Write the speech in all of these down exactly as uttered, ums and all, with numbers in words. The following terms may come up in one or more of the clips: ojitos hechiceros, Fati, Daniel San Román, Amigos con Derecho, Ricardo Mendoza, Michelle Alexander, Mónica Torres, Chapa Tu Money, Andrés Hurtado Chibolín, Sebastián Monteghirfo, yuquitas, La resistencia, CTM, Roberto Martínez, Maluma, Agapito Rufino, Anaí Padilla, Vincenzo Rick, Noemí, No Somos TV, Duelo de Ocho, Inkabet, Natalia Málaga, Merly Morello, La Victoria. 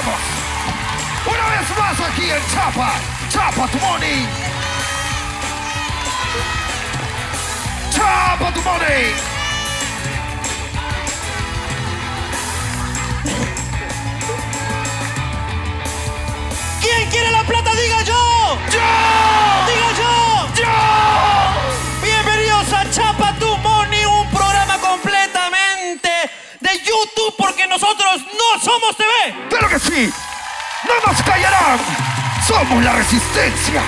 estamos una vez más aquí en Chapa, Chapa Tu Money. Chapa Tu Money. ¿Quién quiere la plata? Diga yo. Yo. Diga yo. Yo. Bienvenidos a Chapa Tu Money, un programa completamente de YouTube porque nosotros no somos T V. ¡Claro que sí! ¡No nos callarán! ¡Somos la resistencia!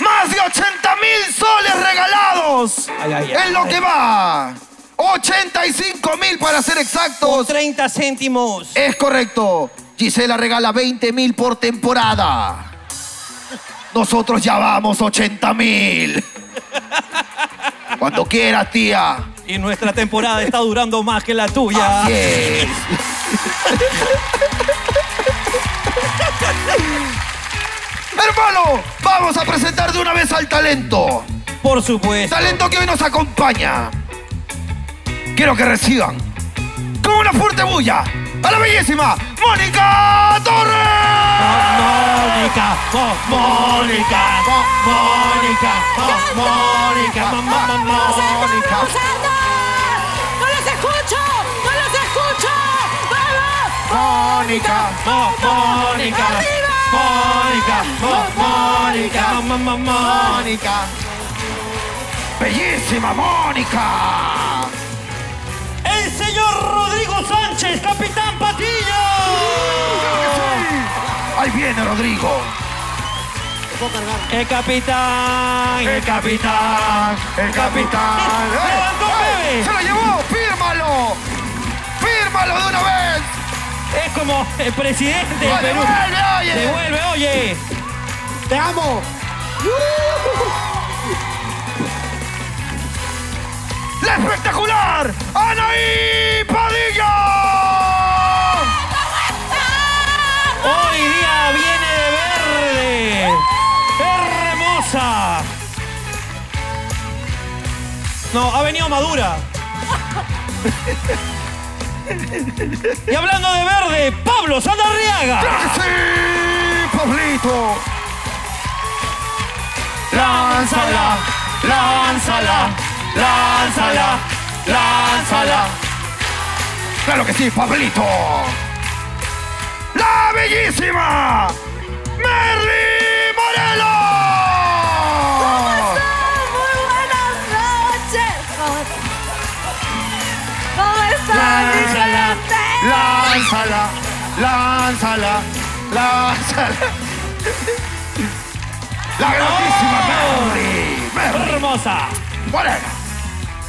¡Más de ochenta mil soles regalados! Ay, ay, ay, ¡en lo ay. que va! ochenta y cinco mil para ser exactos. Con treinta céntimos. Es correcto. Gisela regala veinte mil por temporada. Nosotros ya vamos ochenta mil. Cuando quieras, tía. Y nuestra temporada está durando más que la tuya. Así es. Hermano, vamos a presentar de una vez al talento. Por supuesto. Talento que hoy nos acompaña. Quiero que reciban con una fuerte bulla a la bellísima Mónica Torres. Mónica, Mónica, Mónica, Mónica, Mónica, Mónica. ¡No los escucho! ¡No los escucho! ¡Vamos! Mónica, Mónica, Mónica, Mónica, Mónica. Bellísima Mónica. El señor Rodrigo Sánchez, capitán Patiño. Ahí viene Rodrigo. El capitán. El capitán. El capitán. Levantó Pepe. Se lo llevó. Fírmalo. Fírmalo de una vez. Es como el presidente del Perú. Devuelve, oye. Devuelve, oye. Te amo. ¡La espectacular Anaí Padilla! Hoy día viene de verde. Hermosa. No, ha venido madura. Y hablando de verde, Pablo Saldarriaga. ¡Sí, Pablito! ¡Lánzala! ¡Lánzala! ¡Lánzala! ¡Lánzala! ¡Claro que sí, Pablito! ¡La bellísima Merly Morello! ¿Cómo están? Muy buenas noches. ¿Cómo están? ¡Lánzala! ¡Lánzala! ¡Lánzala! ¡Lánzala! ¡La grandísima Merly! ¡Merly! ¡Hermosa! ¡Morena!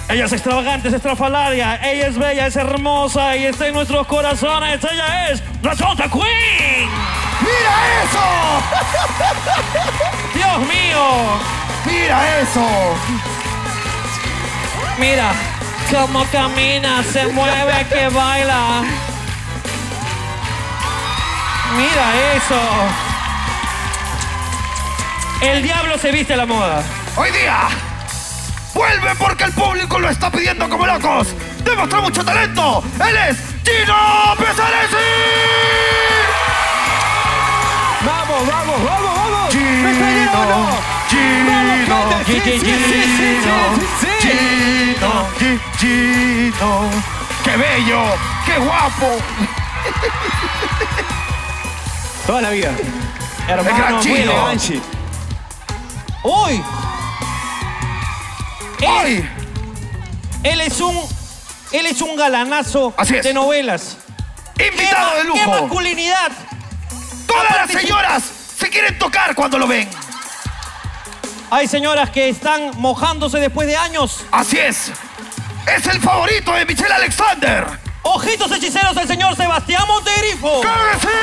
Ella es extravagante, es estrafalaria, ella es bella, es hermosa y está en nuestros corazones. Ella es la Tonta Queen. ¡Mira eso! ¡Dios mío! ¡Mira eso! Mira cómo camina, se mueve, que baila. Mira eso. El diablo se viste a la moda. Hoy día vuelve porque el público lo está pidiendo como locos. Demostró mucho talento. Él es Gino Pesaressi. Vamos, vamos, vamos, vamos. Gino, Gino, Gino, Gino, Gino, Gino. Qué bello, qué guapo. Toda la vida. Hermano, muy elegante. Uy. Él, él, es un, él es un galanazo de novelas. Invitado de lujo. ¡Qué masculinidad! Todas las señoras se quieren tocar cuando lo ven. Hay señoras que están mojándose después de años. Así es. Es el favorito de Michelle Alexander. Ojitos hechiceros del señor Sebastián Monteghirfo. ¡Claro que sí!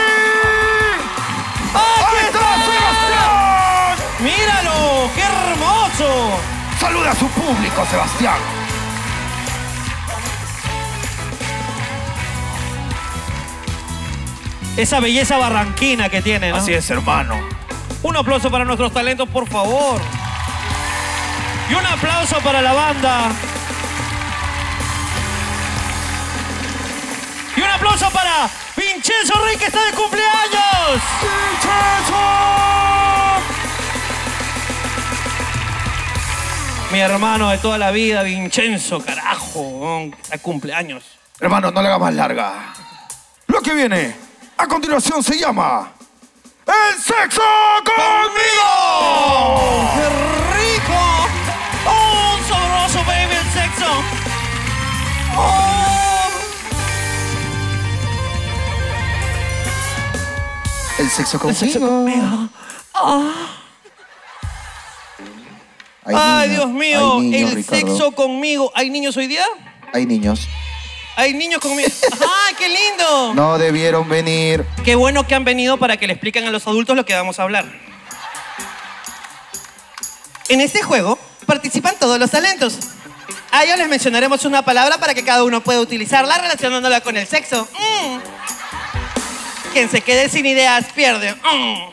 ¡Aquí está Sebastián! ¡Míralo! ¡Qué hermoso! Saluda a su público, Sebastián. Esa belleza barranquina que tiene, ¿no? Así es, hermano. Un aplauso para nuestros talentos, por favor. Y un aplauso para la banda. Y un aplauso. aplauso para Vincenzo Rick, que está de cumpleaños. ¡Vincenzo! Mi hermano de toda la vida, Vincenzo, carajo. Está de cumpleaños. Hermano, no le hagas más larga. Lo que viene a continuación se llama... ¡El sexo conmigo! ¡Qué rico! ¡Oh, sabroso, baby, el sexo! ¡Oh! El sexo conmigo. El sexo conmigo. Oh. Ay, ay, Dios mío, hay niños, el Ricardo. Sexo conmigo. ¿Hay niños hoy día? Hay niños. Hay niños conmigo. ¡Ah, qué lindo! No debieron venir. Qué bueno que han venido para que le expliquen a los adultos lo que vamos a hablar. En este juego participan todos los talentos. A ellos les mencionaremos una palabra para que cada uno pueda utilizarla relacionándola con el sexo. Mm. Quien se quede sin ideas pierde. Mm.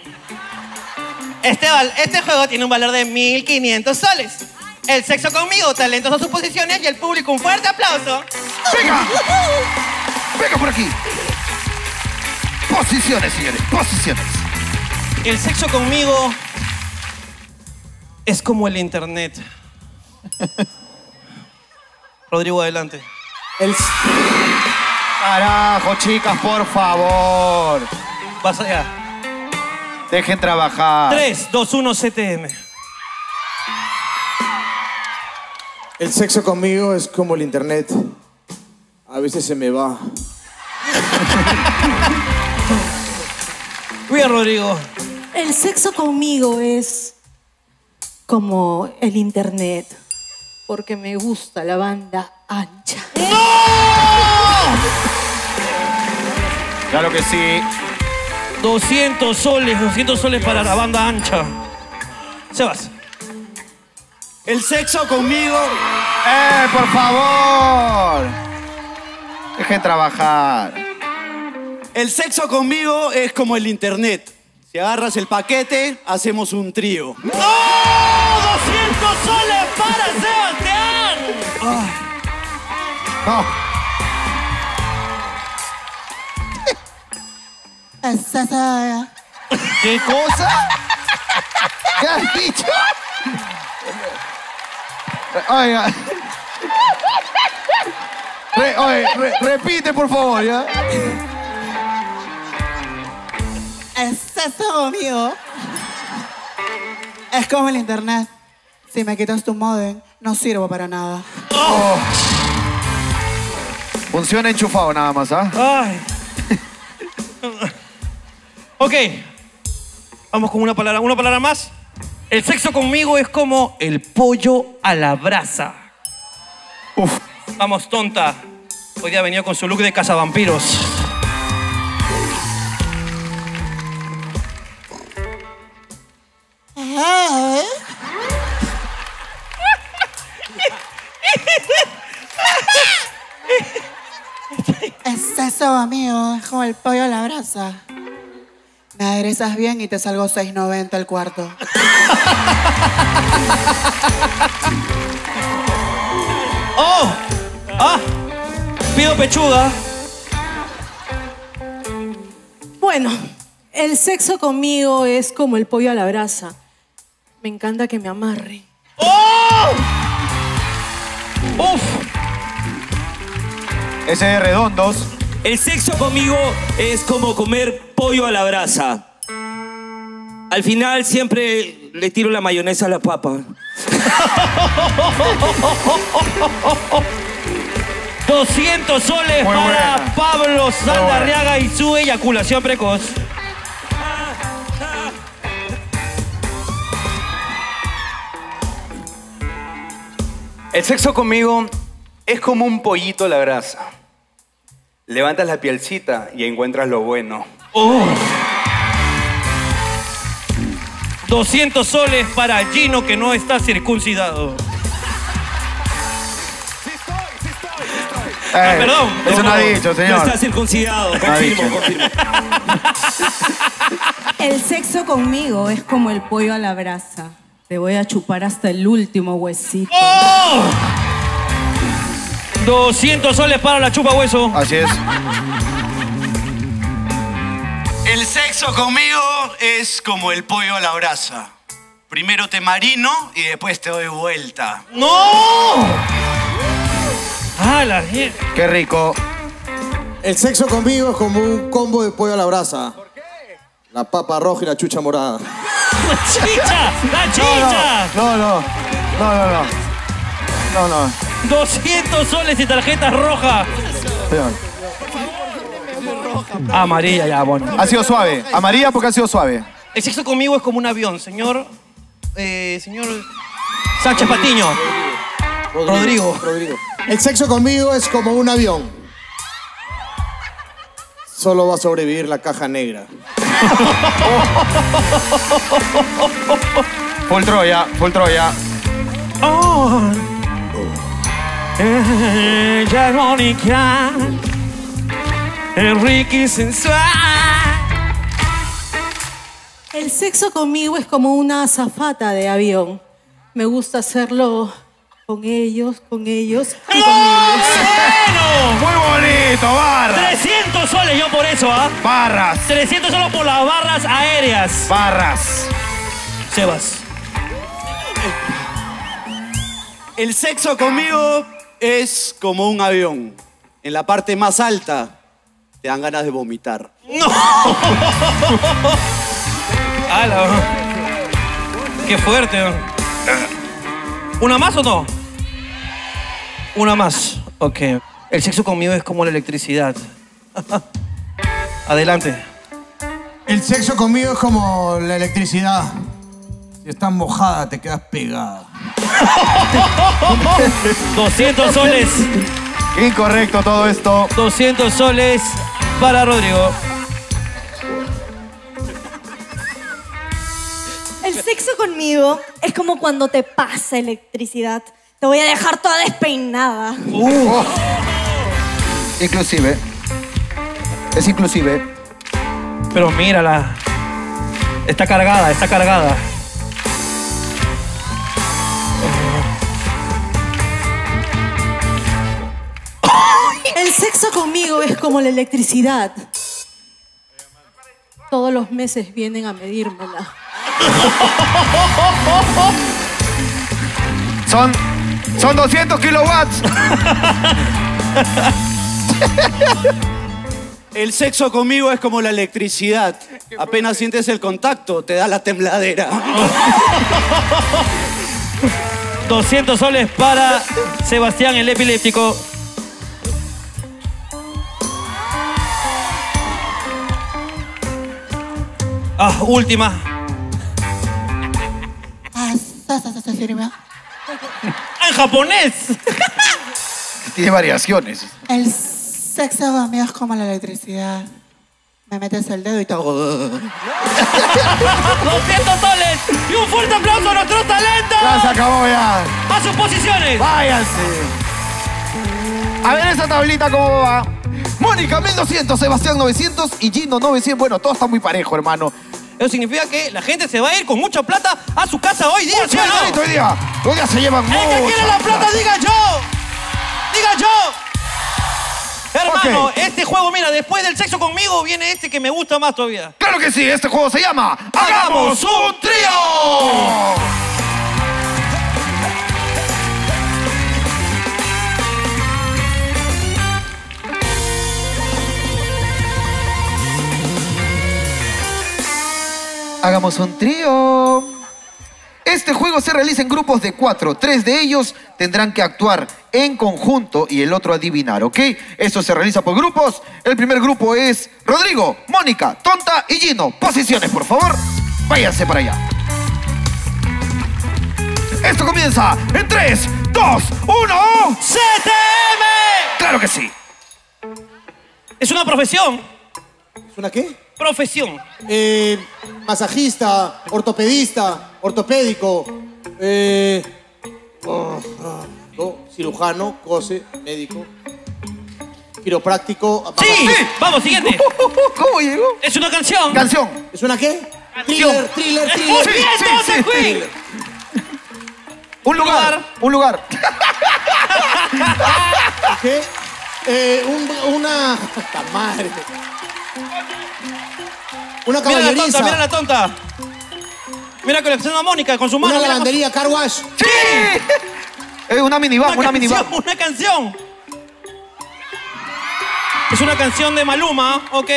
Este, este juego tiene un valor de mil quinientos soles. El sexo conmigo, talentos a sus posiciones y el público. Un fuerte aplauso. ¡Venga! ¡Venga por aquí! Posiciones, señores, posiciones. El sexo conmigo es como el internet. Rodrigo, adelante. El... Carajo, chicas, por favor. Vas allá. Dejen trabajar. tres, dos, uno, C T M. El sexo conmigo es como el internet. A veces se me va. Bien, Rodrigo. El sexo conmigo es como el internet. Porque me gusta la banda ancha. ¡No! Claro que sí. doscientos soles, doscientos soles para la banda ancha. Sebas. El sexo conmigo... ¡Eh, por favor! Dejen trabajar. El sexo conmigo es como el internet. Si agarras el paquete, hacemos un trío. ¡No! ¡doscientos soles para Sebastián! Oh. Oh. ¿Qué cosa? ¿Qué has dicho? Oiga. Re, oye, re, repite, por favor, ¿ya? El sexo conmigo es como el internet. Si me quitas tu modem, no sirvo para nada. Oh. Funciona enchufado nada más, ¿ah? ¿eh? Ok. Vamos con una palabra. ¿Una palabra más? El sexo conmigo es como el pollo a la brasa. Uf. Vamos, tonta. Hoy día ha venido con su look de cazavampiros. ¿Eh? El sexo conmigo es como el pollo a la brasa. Me aderezas bien y te salgo seis noventa el cuarto. ¡Oh! ¡Ah! Pido pechuga. Bueno, el sexo conmigo es como el pollo a la brasa. Me encanta que me amarre. ¡Oh! ¡Uf! Ese de redondos. El sexo conmigo es como comer pollo a la brasa. Al final siempre le tiro la mayonesa a la papa. doscientos soles muy para buena. Pablo Saldarriaga y su eyaculación precoz. El sexo conmigo es como un pollito a la brasa. Levantas la pielcita y encuentras lo bueno. Oh. doscientos soles para Gino, que no está circuncidado. Sí estoy, sí estoy, sí estoy. Ay, no, perdón. Eso no, no ha dicho, señor. No está circuncidado. Confirmo, confirmo. El sexo conmigo es como el pollo a la brasa. Te voy a chupar hasta el último huesito. ¡Oh! doscientos soles para la chupa hueso. Así es. El sexo conmigo es como el pollo a la brasa. Primero te marino y después te doy vuelta. ¡No! ¡Ah, la mierda! ¡Qué rico! El sexo conmigo es como un combo de pollo a la brasa. ¿Por qué? La papa roja y la chucha morada. ¡La chicha! ¡La chicha! No, no, no, no, no. No, no. no. doscientos soles y tarjeta roja. Amarilla ya, bueno. Ha sido suave. Amarilla porque ha sido suave. El sexo conmigo es como un avión, señor... Eh, señor... Sánchez Patiño. Rodrigo. Rodrigo. Rodrigo. El sexo conmigo es como un avión. Solo va a sobrevivir la caja negra. Full Troya, full Troya. Oh. Ella irónica, Enrique sensual. El sexo conmigo es como una azafata de avión. Me gusta hacerlo con ellos, con ellos y con ellos. ¡Bueno! ¡Muy bonito, barra! trescientos soles yo por eso, ¿ah? ¿eh? Barras. trescientos soles por las barras aéreas. Barras. Sebas. El sexo conmigo es como un avión. En la parte más alta te dan ganas de vomitar. ¡No! ¡Hala! ¡Qué fuerte! ¿Una más o no? Una más. Ok. El sexo conmigo es como la electricidad. Adelante. El sexo conmigo es como la electricidad. Si estás mojada, te quedas pegada. doscientos soles. Incorrecto todo esto. doscientos soles para Rodrigo. El sexo conmigo es como cuando te pasa electricidad. Te voy a dejar toda despeinada. Uh. Oh. Inclusive. Es inclusive. Pero mírala. Está cargada, está cargada. El sexo conmigo es como la electricidad. Todos los meses vienen a medírmela. Son, son doscientos kilowatts. El sexo conmigo es como la electricidad. Apenas sientes el contacto, te da la tembladera. doscientos soles para Sebastián, el epiléptico. Ah, última. ¡En japonés! Tiene variaciones. El sexo conmigo es como la electricidad. Me metes el dedo y todo. ¡doscientos soles! ¡Y un fuerte aplauso a nuestros talentos! ¡Ya se acabó ya! ¡A sus posiciones! ¡Váyanse! A ver esa tablita cómo va. Mónica, mil doscientos, Sebastián, novecientos y Gino, novecientos. Bueno, todo está muy parejo, hermano. Eso significa que la gente se va a ir con mucha plata a su casa hoy día, ¿sí o no? Hoy día, hoy día se llevan mucha plata. El que quiere la plata, diga yo. Diga yo. Hermano, okay. Este juego, mira, después del sexo conmigo viene este que me gusta más todavía. Claro que sí, este juego se llama ¡Hagamos un trío! Hagamos un trío. Este juego se realiza en grupos de cuatro. Tres de ellos tendrán que actuar en conjunto y el otro adivinar, ¿ok? Esto se realiza por grupos. El primer grupo es Rodrigo, Mónica, Tonta y Gino. Posiciones, por favor. Váyanse para allá. Esto comienza en tres, dos, uno... ¡C T M! ¡Claro que sí! Es una profesión. ¿Es una qué? Profesión. Eh, masajista, ortopedista, ortopédico, eh, oh, oh, oh, cirujano, cose, médico, quiropráctico. Sí, sí. Vamos, siguiente. Uh, uh, uh, ¿Cómo llegó? Es una canción. Canción. ¿Es una qué? Canción. Thriller, thriller, thriller. Sí, sí, sí, sí, thriller. Un lugar, un lugar. ¿Qué? Eh, un, una... ¡Puta madre! Una caballeriza. Mira la tonta, mira la tonta. Mira colecciona a Mónica con su mano. Una lavandería, car wash. ¡Sí! Es una minivan, una, una minivan. Una canción. Es una canción de Maluma, ok.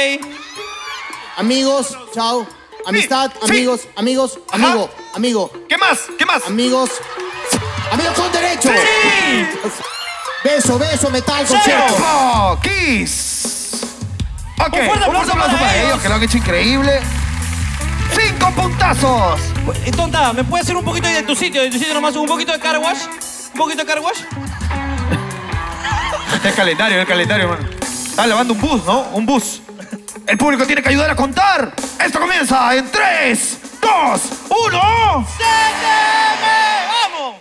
Amigos, chao. Amistad, sí, amigos, sí. amigos, amigo, Ajá. amigo. ¿Qué más? ¿Qué más? Amigos. Amigos con derecho. Sí. Beso, beso, metal, concierto. Oh, Kiss. Ok, un fuerte aplauso, un aplauso para, para ellos, que lo han hecho increíble. ¡Cinco puntazos! Tonta, ¿me puedes hacer un poquito de tu sitio? De tu sitio nomás, un poquito de car wash. Un poquito de car wash. Este es calendario, es calendario, hermano. Está lavando un bus, ¿no? Un bus. El público tiene que ayudar a contar. Esto comienza en tres, dos, uno. ¡Vamos!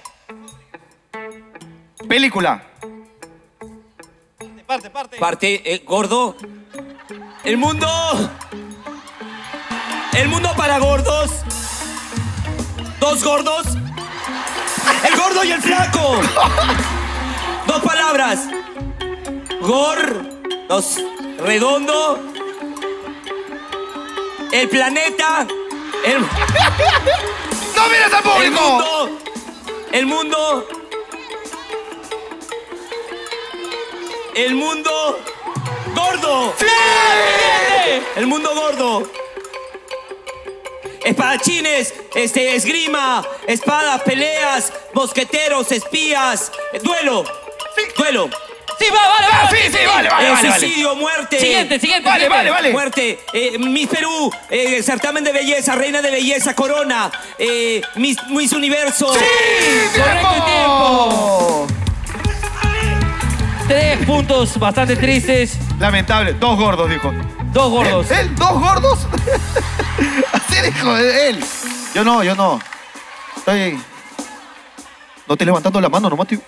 Película. Parte, parte. Parte, eh, gordo. El mundo... El mundo para gordos. Dos gordos. El gordo y el flaco. Dos palabras. Gor. Dos. Redondo. El planeta. El... ¡No mires al público! El mundo. El mundo. El mundo. Gordo. ¡Sí! El mundo gordo. Espadachines, este, esgrima, espadas, peleas, mosqueteros, espías, duelo, sí. duelo. Sí, va, vale, vale. Ah, sí, sí, vale, vale, eh, vale suicidio, vale. muerte. Siguiente, siguiente. Vale, siguiente. vale, vale. Muerte. Eh, Miss Perú, eh, certamen de belleza, reina de belleza, corona, eh, Miss, Miss Universo. ¡Sí! ¡Correcto tiempo! Tres puntos bastante tristes. Lamentable. Dos gordos, dijo. Dos gordos. ¿Él? ¿Él? ¿Dos gordos? Así dijo él. Yo no, yo no. Estoy... No te levantando la mano nomás, tío.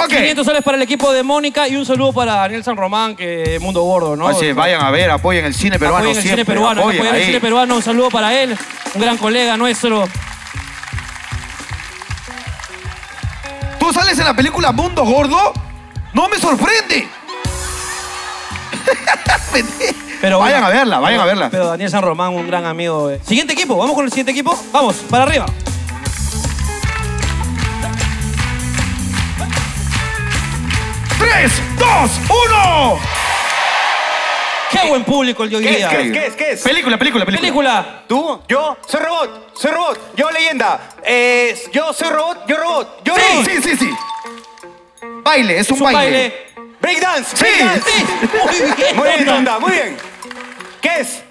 Ok. quinientos soles para el equipo de Mónica y un saludo para Daniel San Román, que Mundo Gordo, ¿no? Oye, vayan a ver, apoyen el cine peruano. Apoyen el siempre, cine peruano, apoyen, apoyen el cine peruano. Un saludo para él, un gran colega nuestro. ¿Tú sales en la película Mundo Gordo? ¡No me sorprende! Pero vayan bueno, a verla, vayan a verla. Pero Daniel San Román, un gran amigo. Eh. Siguiente equipo, vamos con el siguiente equipo. Vamos, para arriba. ¡tres, dos, uno! ¡Qué ¿Qué buen público el de hoy día! ¿Qué es? ¿Qué es? ¿Qué es? Película, película, película. Película. ¿Tú? Yo soy robot, soy robot, yo leyenda. Eh, yo soy robot, yo robot, yo sí. robot. Sí, sí, sí. Baile, es un, es un baile. baile. Breakdance. Sí. Break sí. Muy bien. Muy bien, Tonta, muy bien. ¿Qué es?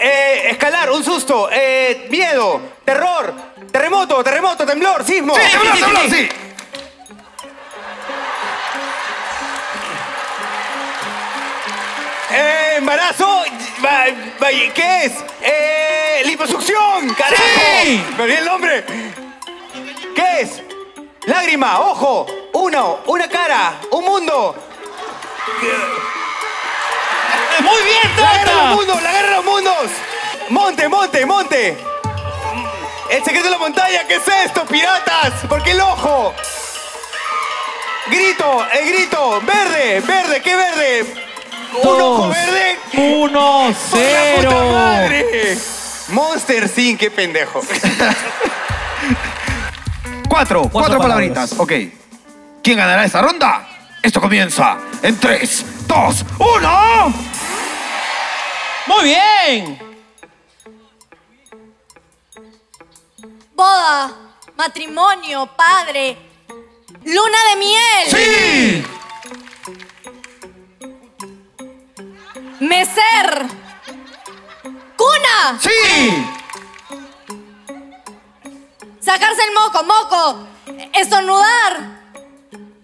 Eh, escalar, un susto, eh, miedo, terror, terremoto, terremoto, temblor, sismo. Sí, temblor, sí, temblor, sí. sí. Eh, embarazo, ¿qué es? Eh, liposucción, carajo. Sí. Me olvidé el nombre. ¿Qué es? Lágrima, ojo, uno, una cara, un mundo. ¡Muy bien, Tonta! La guerra de los mundos, la guerra de los mundos. Monte, monte, monte. El secreto de la montaña, ¿qué es esto, piratas? ¿Por qué el ojo? Grito, el grito, verde, verde, ¿qué verde? Dos, un ojo verde. Uno, cero. ¡Oh, la puta madre! Monster Sin, qué pendejo. Cuatro, cuatro, cuatro palabritas. Ok. ¿Quién ganará esta ronda? Esto comienza en tres, dos, uno. ¡Muy bien! Boda, matrimonio, padre, luna de miel. ¡Sí! Mecer. ¡Cuna! ¡Sí! Sacarse el moco, moco, estornudar,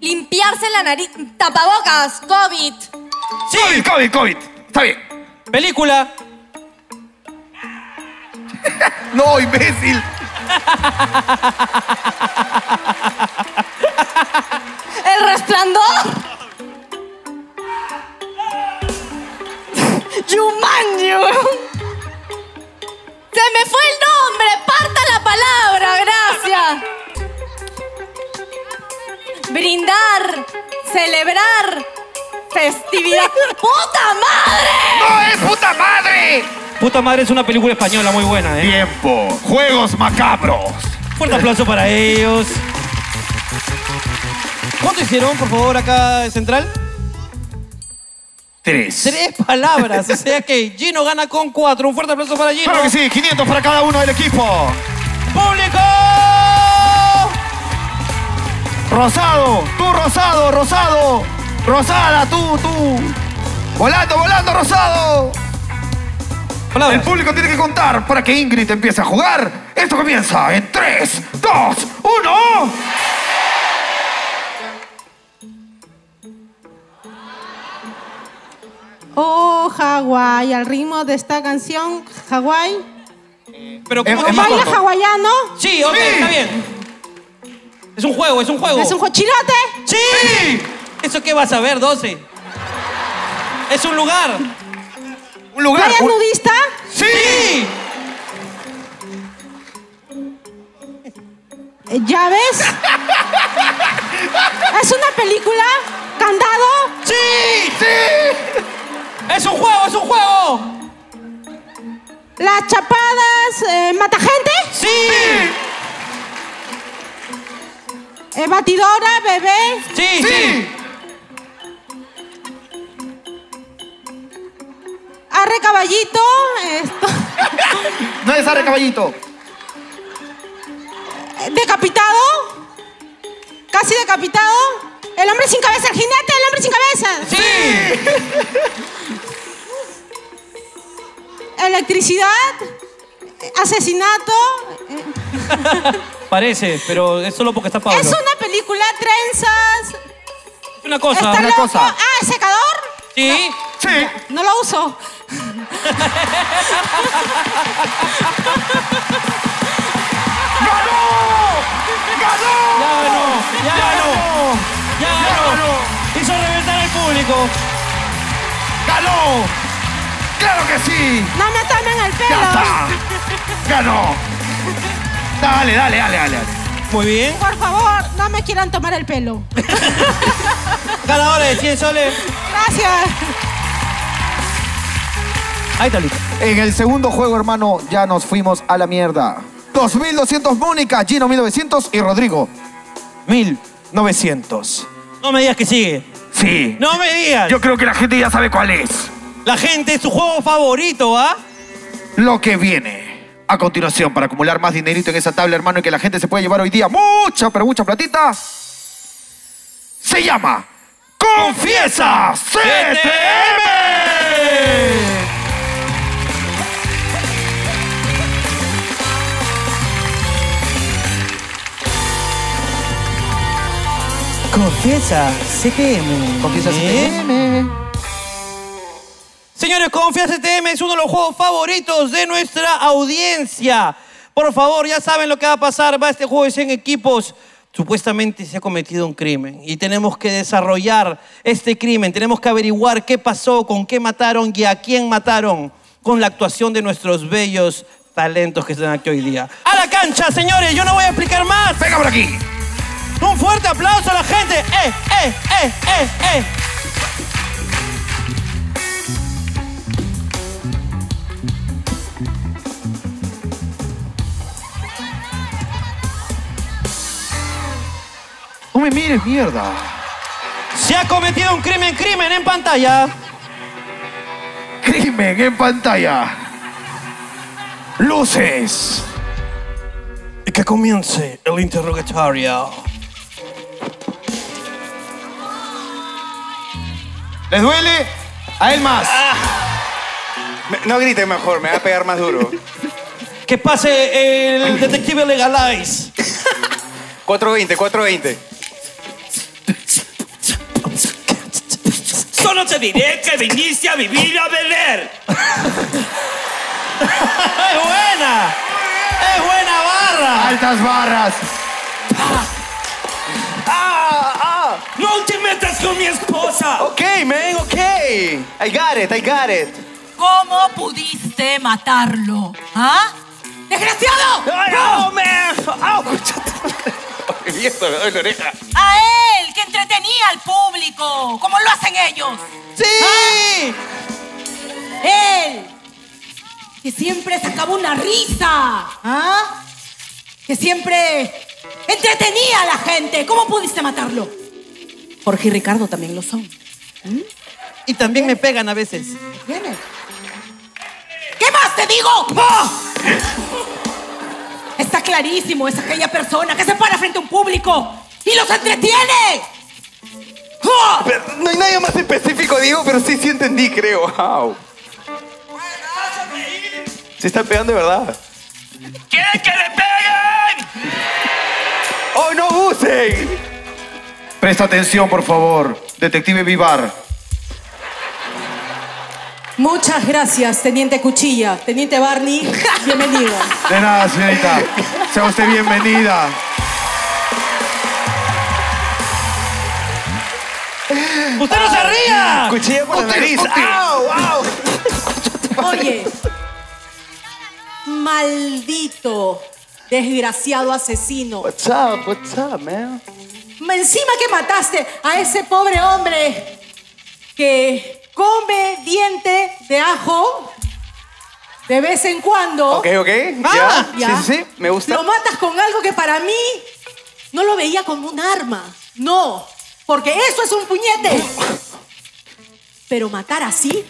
limpiarse la nariz, tapabocas, COVID. Sí. COVID, COVID, COVID. Está bien. Película. No, imbécil. El Resplandor. Jumanji. ¡Se me fue el nombre! ¡Parta la palabra! ¡Gracias! brindar, celebrar, festividad. ¡Puta madre! ¡No es puta madre! Puta madre es una película española muy buena, ¿eh? Tiempo. Juegos macabros. Fuerte aplauso para ellos. ¿Cuánto hicieron, por favor, acá central? Tres. Tres palabras. O sea que Gino gana con cuatro. Un fuerte aplauso para Gino. Claro que sí. quinientos para cada uno del equipo. ¡Público! Rosado. Tú, Rosado. Rosado. Rosada. Tú, tú. Volando, volando, Rosado. Palabras. El público tiene que contar para que Ingrid empiece a jugar. Esto comienza en tres, dos, uno... Oh, Hawái, al ritmo de esta canción, Hawái. Pero ¿cómo es, es baila corto. Hawaiano? Sí, ok, sí. Está bien. Es un juego, es un juego. ¿Es un juego? ¿Chilate? Sí. ¡Sí! ¿Eso qué vas a ver, doce? Es un lugar. ¿Un lugar? ¿Playa un... nudista? ¡Sí! Sí. ¿Llaves? ¿Es una película? ¿Candado? ¡Sí! ¡Sí! ¡Es un juego, es un juego! ¿Las chapadas eh, mata gente? ¡Sí! Sí. Eh, ¿batidora, bebé? ¡Sí, sí! Sí. ¿Arre caballito? Esto. No es arre caballito. ¿Decapitado? ¿Casi decapitado? ¿El hombre sin cabeza? ¿El jinete? ¿El hombre sin cabeza? ¡Sí! Electricidad, asesinato. Parece, pero es solo porque está Pablo. Es una película, trenzas. Es una cosa. Está una loco. Cosa. Ah, ¿el secador? Sí. No, sí. No lo uso. ¡Ganó! ¡Ganó! Ya ganó, ya ganó, ya ganó. Hizo reventar al público. ¡Ganó! ¡Claro que sí! ¡No me tomen el pelo! ¡Ya está! ¡Ganó! Dale, dale, dale, dale. Muy bien. Por favor, no me quieran tomar el pelo. Ganadora de cien soles. Gracias. Ahí está listo. En el segundo juego, hermano, ya nos fuimos a la mierda. dos mil doscientos Mónica, Gino mil novecientos y Rodrigo mil novecientos. No me digas que sigue. Sí. No me digas. Yo creo que la gente ya sabe cuál es. La gente, es su juego favorito, ¿ah? Lo que viene a continuación para acumular más dinerito en esa tabla, hermano, y que la gente se pueda llevar hoy día mucha, pero mucha platita, se llama Confiesa C T M. Confiesa C T M. Confiesa C T M. Señores, Confiesa C T M es uno de los juegos favoritos de nuestra audiencia. Por favor, ya saben lo que va a pasar. Va este juego de cien equipos. Supuestamente se ha cometido un crimen y tenemos que desarrollar este crimen. Tenemos que averiguar qué pasó, con qué mataron y a quién mataron con la actuación de nuestros bellos talentos que están aquí hoy día. ¡A la cancha, señores! Yo no voy a explicar más. ¡Venga por aquí! ¡Un fuerte aplauso a la gente! ¡Eh, eh, eh, eh, eh! No me mires, mierda. Se ha cometido un crimen, crimen en pantalla. Crimen en pantalla. Luces. Y que comience el interrogatorio. ¿Les duele? A él más. Ah. Me, no griten mejor, me va a pegar más duro. Que pase el detective Legalize. cuatro veinte, cuatro veinte. Solo te diré que viniste a vivir a beber. ¡Es buena! ¡Es buena barra! ¡Altas barras! Ah, ah. ¡No te metas con mi esposa! Ok, man, ok. I got it, I got it. ¿Cómo pudiste matarlo? ¿Ah? ¡Desgraciado! ¡No, no, man! ¡Au! Me doy la oreja. ¡A él! entretenía al público, como lo hacen ellos. ¡Sí! ¿Ah? Él, que siempre sacaba una risa, ¿ah? Que siempre entretenía a la gente. ¿Cómo pudiste matarlo? Jorge y Ricardo también lo son. ¿Mm? Y también me pegan a veces. ¿Vienes? ¿Qué más te digo? ¡Oh! Está clarísimo, es aquella persona que se para frente a un público y los entretiene. ¡Oh! Pero no hay nada más específico, Diego, pero sí, sí entendí, creo. Wow. Se está pegando de verdad. ¿Quieren que le peguen? ¡Oh, no abusen! Presta atención, por favor, detective Vivar. Muchas gracias, Teniente Cuchilla. Teniente Barney, bienvenido. De nada, señorita. Sea usted bienvenida. ¡Usted no se ría! Cuchilla por la nariz. ¡Au, au! Oye, maldito desgraciado asesino. What's up, what's up, man? Encima que mataste a ese pobre hombre que... come diente de ajo de vez en cuando. Ok, ok. Ah, ya. ya. Sí, sí, sí, me gusta. Lo matas con algo que para mí no lo veía como un arma. No, porque eso es un puñete. Pero matar así...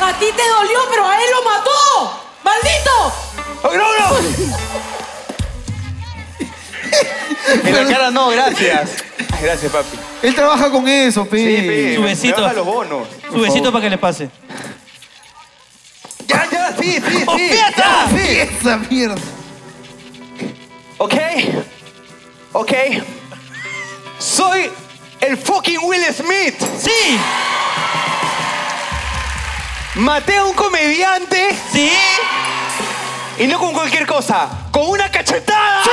A ti te dolió, pero a él lo mató. ¡Maldito! ¡Oh, no, no! En la cara no, gracias. Gracias, papi. Él trabaja con eso, pe. Sí, pe. Su besito. Los bonos. Su besito para que le pase. ¡Ya, ya! ¡Sí, sí, sí! ¡Oh, fiesta! Ya, sí. ¡Esa mierda! Ok. Ok. Soy el fucking Will Smith. ¡Sí! Maté a un comediante. Sí. Y no con cualquier cosa, con una cachetada. Sí.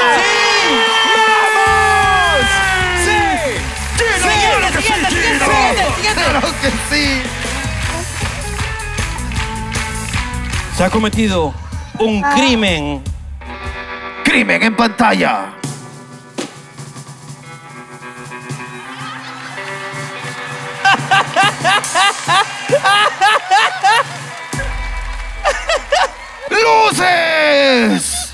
sí. ¡Vamos! Sí. Gino, sí. Gino, que siguiente, sí, Gino. Siguiente, siguiente. Claro que sí. Se ha cometido un ah. crimen. Crimen en pantalla. ¡Luces!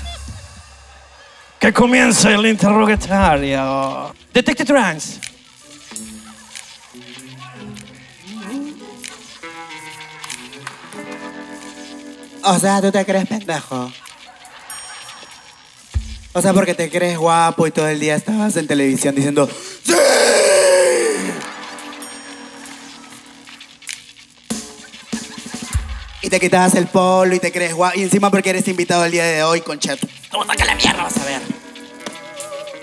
Que comience el interrogatorio. Detective Trans. O sea, ¿tú te crees pendejo? O sea, porque te crees guapo y todo el día estabas en televisión diciendo ¡sí! Y te quitabas el polo y te crees guau. Y encima porque eres invitado el día de hoy, concheto. ¿Cómo saca la mierda? Vas a ver.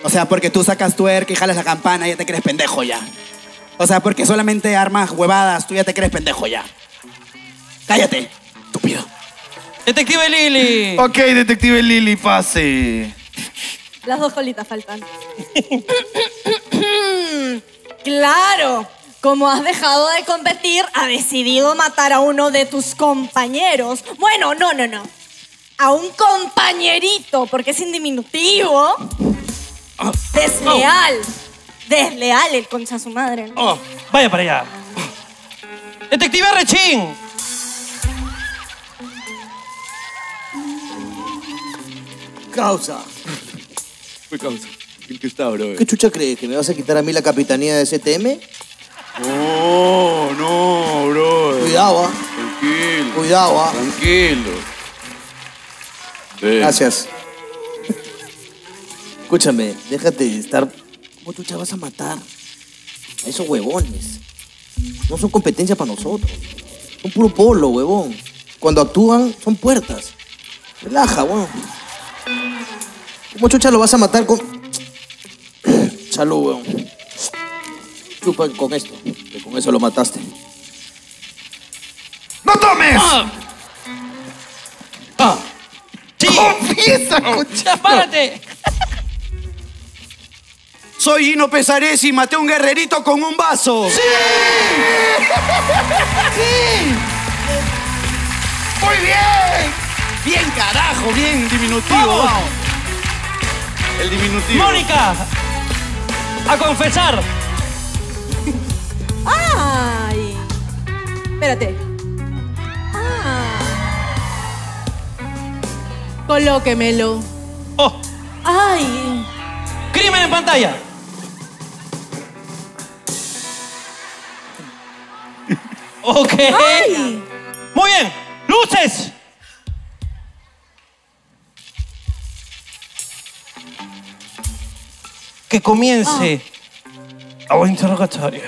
O sea, porque tú sacas tuerca y jalas la campana y ya te crees pendejo ya. O sea, porque solamente armas huevadas, tú ya te crees pendejo ya. Cállate, estúpido. Detective Lili. Ok, Detective Lili, pase. Las dos colitas faltan. Claro. Como has dejado de competir, has decidido matar a uno de tus compañeros. Bueno, no, no, no. A un compañerito, porque es indiminutivo. Oh. Desleal. Oh. Desleal el concha a su madre. Oh. Vaya para allá. Oh. Detective Rechín. Causa. Fue causa. ¿Qué está, bro? ¿Qué chucha crees? ¿Que me vas a quitar a mí la capitanía de C T M? Oh, no, bro. Cuidado, ah. Tranquilo. Cuidado, ah. Tranquilo. Sí. Gracias. Escúchame, déjate estar. ¿Cómo tú ya vas a matar a esos huevones? No son competencia para nosotros. Son puro polo, huevón. Cuando actúan, son puertas. Relaja, huevón. ¿Cómo chucha lo vas a matar con...? Salud, huevón. Chupa con esto, que con eso lo mataste. ¡No tomes! ¡Ah! ¡Ah! ¡Sí! ¡Confiesa, cuchara! ¡Párate! Soy Gino Pesaressi y maté a un guerrerito con un vaso. ¡Sí! ¡Sí! ¡Muy bien! Bien, carajo, bien diminutivo. ¡Vamos! El diminutivo. ¡Mónica! ¡A confesar! ¡Ay! Espérate. Ah. Colóquemelo. ¡Oh! ¡Ay! ¡Crimen en pantalla! Ok. Ay. Muy bien. ¡Luces! Que comience ah. a un interrogatorio.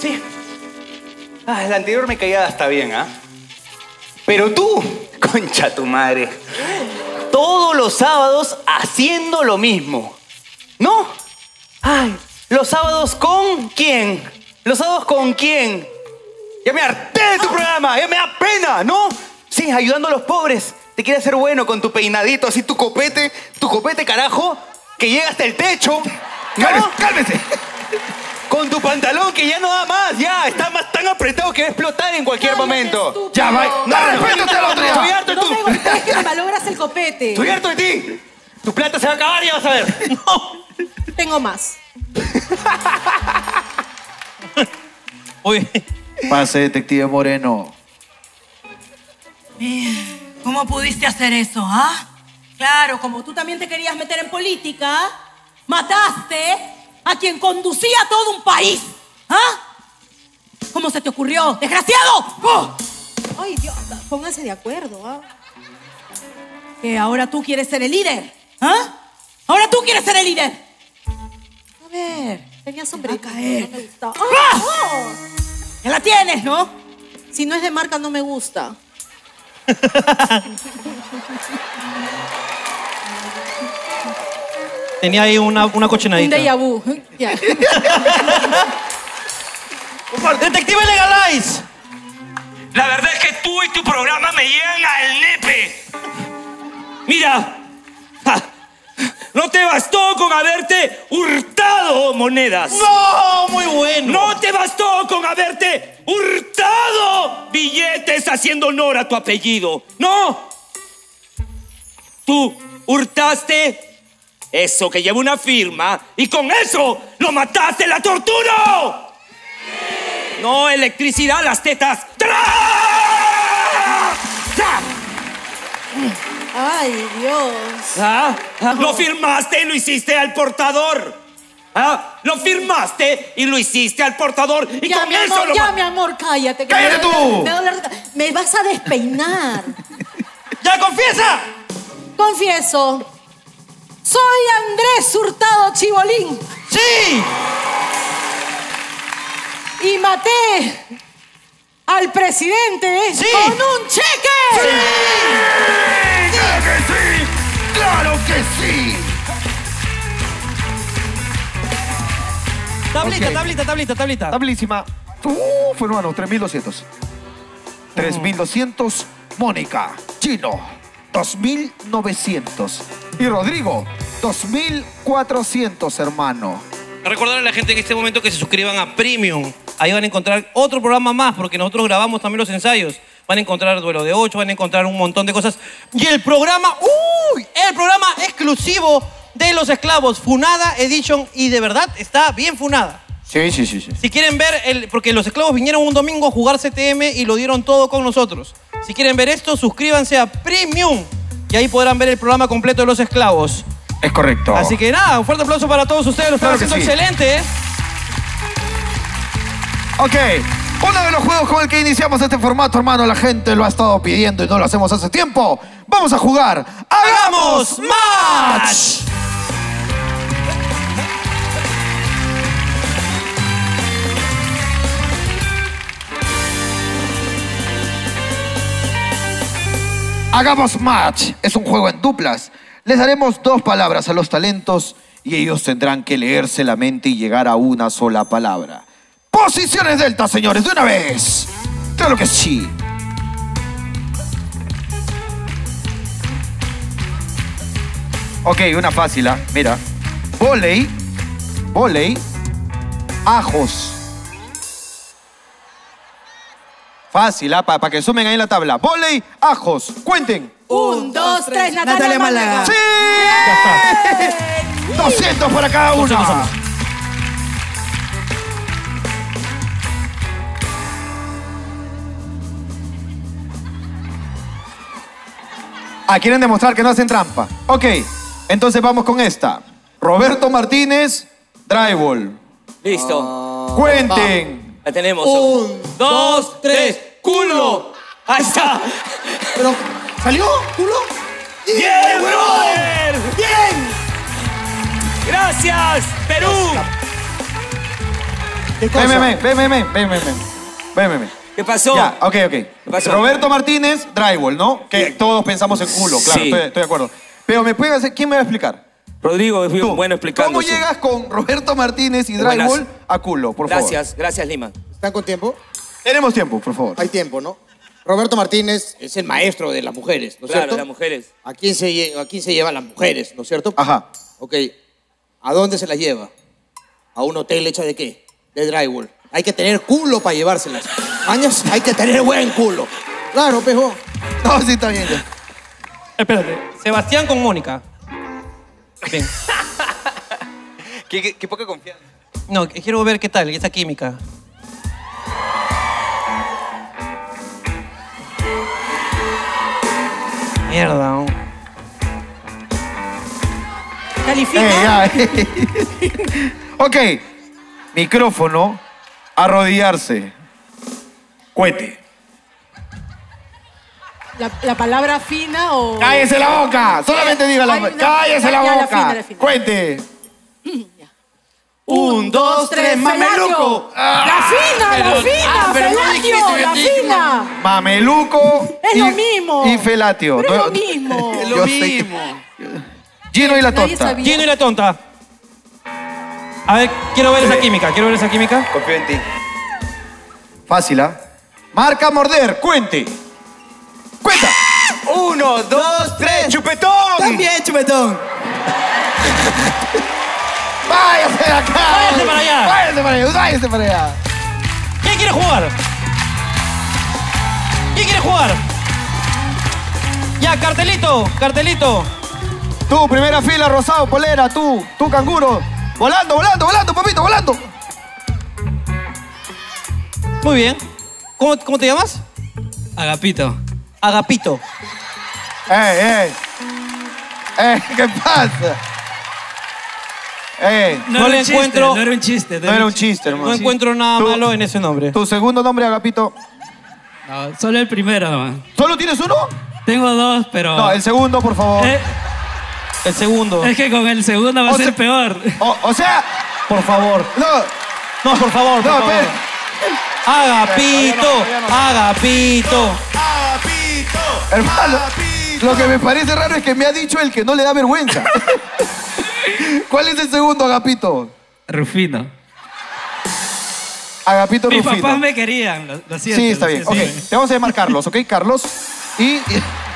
Sí. Ah, el anterior me caía hasta bien, ¿ah? ¿eh? Pero tú, concha tu madre, todos los sábados haciendo lo mismo. ¿No? Ay, ¿los sábados con quién? ¿Los sábados con quién? Ya me harté de tu ah. programa, ya me da pena, ¿no? Sí, ayudando a los pobres. Te quieres hacer bueno con tu peinadito, así tu copete, tu copete, carajo, que llega hasta el techo. ¿No? Cálmese, cálmese. Con tu pantalón que ya no da más, ya. Está más tan apretado que va a explotar en cualquier Cálmate, momento. Estúpido. Ya, va. No, no, respétate al otro día. Estoy harto de no tú. No tengo el que me malogras el copete. Estoy harto de ti. Tu plata se va a acabar, ya vas a ver. No. Tengo más. Muy bien. Pase, detective Moreno. ¿Cómo pudiste hacer eso, ah? Claro, como tú también te querías meter en política, mataste a quien conducía todo un país, ¿ah? ¿Cómo se te ocurrió, desgraciado? ¡Oh! Ay, Dios, pónganse de acuerdo, ¿ah? Que ahora tú quieres ser el líder, ¿ah? Ahora tú quieres ser el líder. A ver, tenía sombrerito, no me gustaba. ¡Ah! ¡Oh! Ya la tienes, ¿no? Si no es de marca, no me gusta. Tenía ahí una, una cochinadita. Un déjà vu. Yeah. ¡Detective Legalize! La verdad es que tú y tu programa me llegan al nepe. Mira, no te bastó con haberte hurtado monedas. ¡No! ¡Muy bueno! No te bastó con haberte hurtado billetes haciendo honor a tu apellido. ¡No! Tú hurtaste eso que lleva una firma y con eso lo mataste, la tortura. Sí. No, electricidad, las tetas. ¡Tarán! ¡Tarán! ¡Ay, Dios! ¿Ah? ¿Ah? Lo firmaste y lo hiciste al portador. ¿Ah? Lo firmaste y lo hiciste al portador. Y ya, con mi amor, eso lo... Ya, mi amor, cállate. ¡Cállate me tú! Me, me, me, me vas a despeinar. ¡Ya, confiesa! Confieso. Soy Andrés Hurtado Chibolín. ¡Sí! Y maté al presidente sí. con un cheque. ¡Sí! ¡Sí! ¡Claro que sí! ¡Claro que sí! Tablita, okay. tablita, tablita, tablita. Tablísima. Uh, fueron a los tres mil doscientos. tres mil doscientos, Mónica. Gino, dos mil novecientos. Y Rodrigo, dos mil cuatrocientos, hermano. Recordar a la gente en este momento que se suscriban a Premium. Ahí van a encontrar otro programa más, porque nosotros grabamos también los ensayos. Van a encontrar Duelo de Ocho, van a encontrar un montón de cosas. Y el programa, ¡uy! El programa exclusivo de los esclavos, Funada Edition, y de verdad está bien funada. Sí, sí, sí, sí. Si quieren ver, el, porque los esclavos vinieron un domingo a jugar C T M y lo dieron todo con nosotros. Si quieren ver esto, suscríbanse a Premium y ahí podrán ver el programa completo de los esclavos. Es correcto. Así que nada, un fuerte aplauso para todos ustedes, los claro que sí. excelente. Ok. Uno de los juegos con el que iniciamos este formato, hermano, la gente lo ha estado pidiendo y no lo hacemos hace tiempo. Vamos a jugar. ¡Hagamos Match! Hagamos Match. Es un juego en duplas. Les daremos dos palabras a los talentos y ellos tendrán que leerse la mente y llegar a una sola palabra. Posiciones delta, señores, de una vez. Claro que sí. Ok, una fácil, ¿ah? Mira. Voley, voley, ajos. Fácil, ¿ah? Para pa que sumen ahí en la tabla. Voley, ajos. Cuenten. Un, dos, tres, Natalia, Natalia Málaga. ¡Sí! Ya está. doscientos para cada uno. Ah, quieren demostrar que no hacen trampa. Ok, entonces vamos con esta. Roberto Martínez, drywall. Listo. Ah, cuenten. Va. La tenemos. Un, dos, dos tres. ¡Culo! ¡Ahí está! Pero, ¿salió? ¿Culo? ¡Bien, yeah, brother! ¡Bien! ¡Gracias, Perú! ¿Qué cosa? Ven, ven, ven, ven, ven, ven, ven, ven. ¿Qué pasó? Ya, ok, ok. ¿Qué pasó? Roberto Martínez, drywall, ¿no? Que bien. Todos pensamos en culo, claro, sí. estoy, estoy de acuerdo. Pero, ¿me puede hacer? ¿Quién me va a explicar? Rodrigo, es muy bueno explicando. ¿Cómo llegas con Roberto Martínez y drywall a culo, por favor? Gracias, gracias, Lima. ¿Están con tiempo? Tenemos tiempo, por favor. Hay tiempo, ¿no? Roberto Martínez es el maestro de las mujeres, ¿no es cierto? Claro, las mujeres. ¿A quién, se, ¿A quién se llevan las mujeres, no es cierto? Ajá. Ok. ¿A dónde se las lleva? ¿A un hotel hecha de qué? De drywall. Hay que tener culo para llevárselas. Años, hay que tener buen culo. Claro, pejo. No, sí, está bien. Ya. Espérate. Sebastián con Mónica. Bien. qué, qué, qué poca confianza. No, quiero ver qué tal, esa química. Mierda, ¿no? ¿Califica? Hey, hey. Ok. Micrófono, arrodillarse, cohete. La, ¿La palabra fina o...? ¡Cállese la boca! Solamente diga la palabra. ¡Cállese la boca! La fina, la fina. ¡Cuente! Un, dos, tres, ¡mameluco! Ah, ¡la fina, pero, la fina! Ah, ¡felatio, no la fina! ¡Mameluco! ¡Es y, lo mismo! Y felatio. Pero es lo mismo. Es lo mismo. Gino y la tonta. Gino y la tonta. A ver, quiero ver sí. esa química. Quiero ver esa química. Confío en ti. Fácil, ¿ah? ¿eh? Marca morder. Cuente. ¡Cuenta! Uno, dos, tres. ¡Chupetón! ¡También chupetón! ¡Váyase de acá! ¡Váyase para allá! ¡Váyase para allá! ¡Váyase para allá! ¿Quién quiere jugar? ¿Quién quiere jugar? Ya, cartelito, cartelito. Tú, primera fila, rosado, polera, tú, tú, canguro. Volando, volando, volando, papito, volando. Muy bien. ¿Cómo, cómo te llamas? Agapito. Agapito. ¡Ey, ey! ¡Ey, qué pasa! ¡Ey! No, no le chiste, encuentro. No era un chiste. No era un chiste, hermano. No encuentro nada ¿Tú? malo en ese nombre. ¿Tu segundo nombre, Agapito? No, solo el primero, nomás. ¿Solo tienes uno? Tengo dos, pero. No, el segundo, por favor. Eh, el segundo. Es que con el segundo va o a ser se... peor. O, o sea. Por favor. No. No, por favor, por no, favor. Agapito, Agapito. Hermano, lo que me parece raro es que me ha dicho el que no le da vergüenza. ¿Cuál es el segundo, Agapito? Rufino. Agapito Rufino. Mis papás me querían, lo, lo siento. Sí, está bien. Siento, ok, sí. Te vamos a llamar Carlos, ¿ok? Carlos y...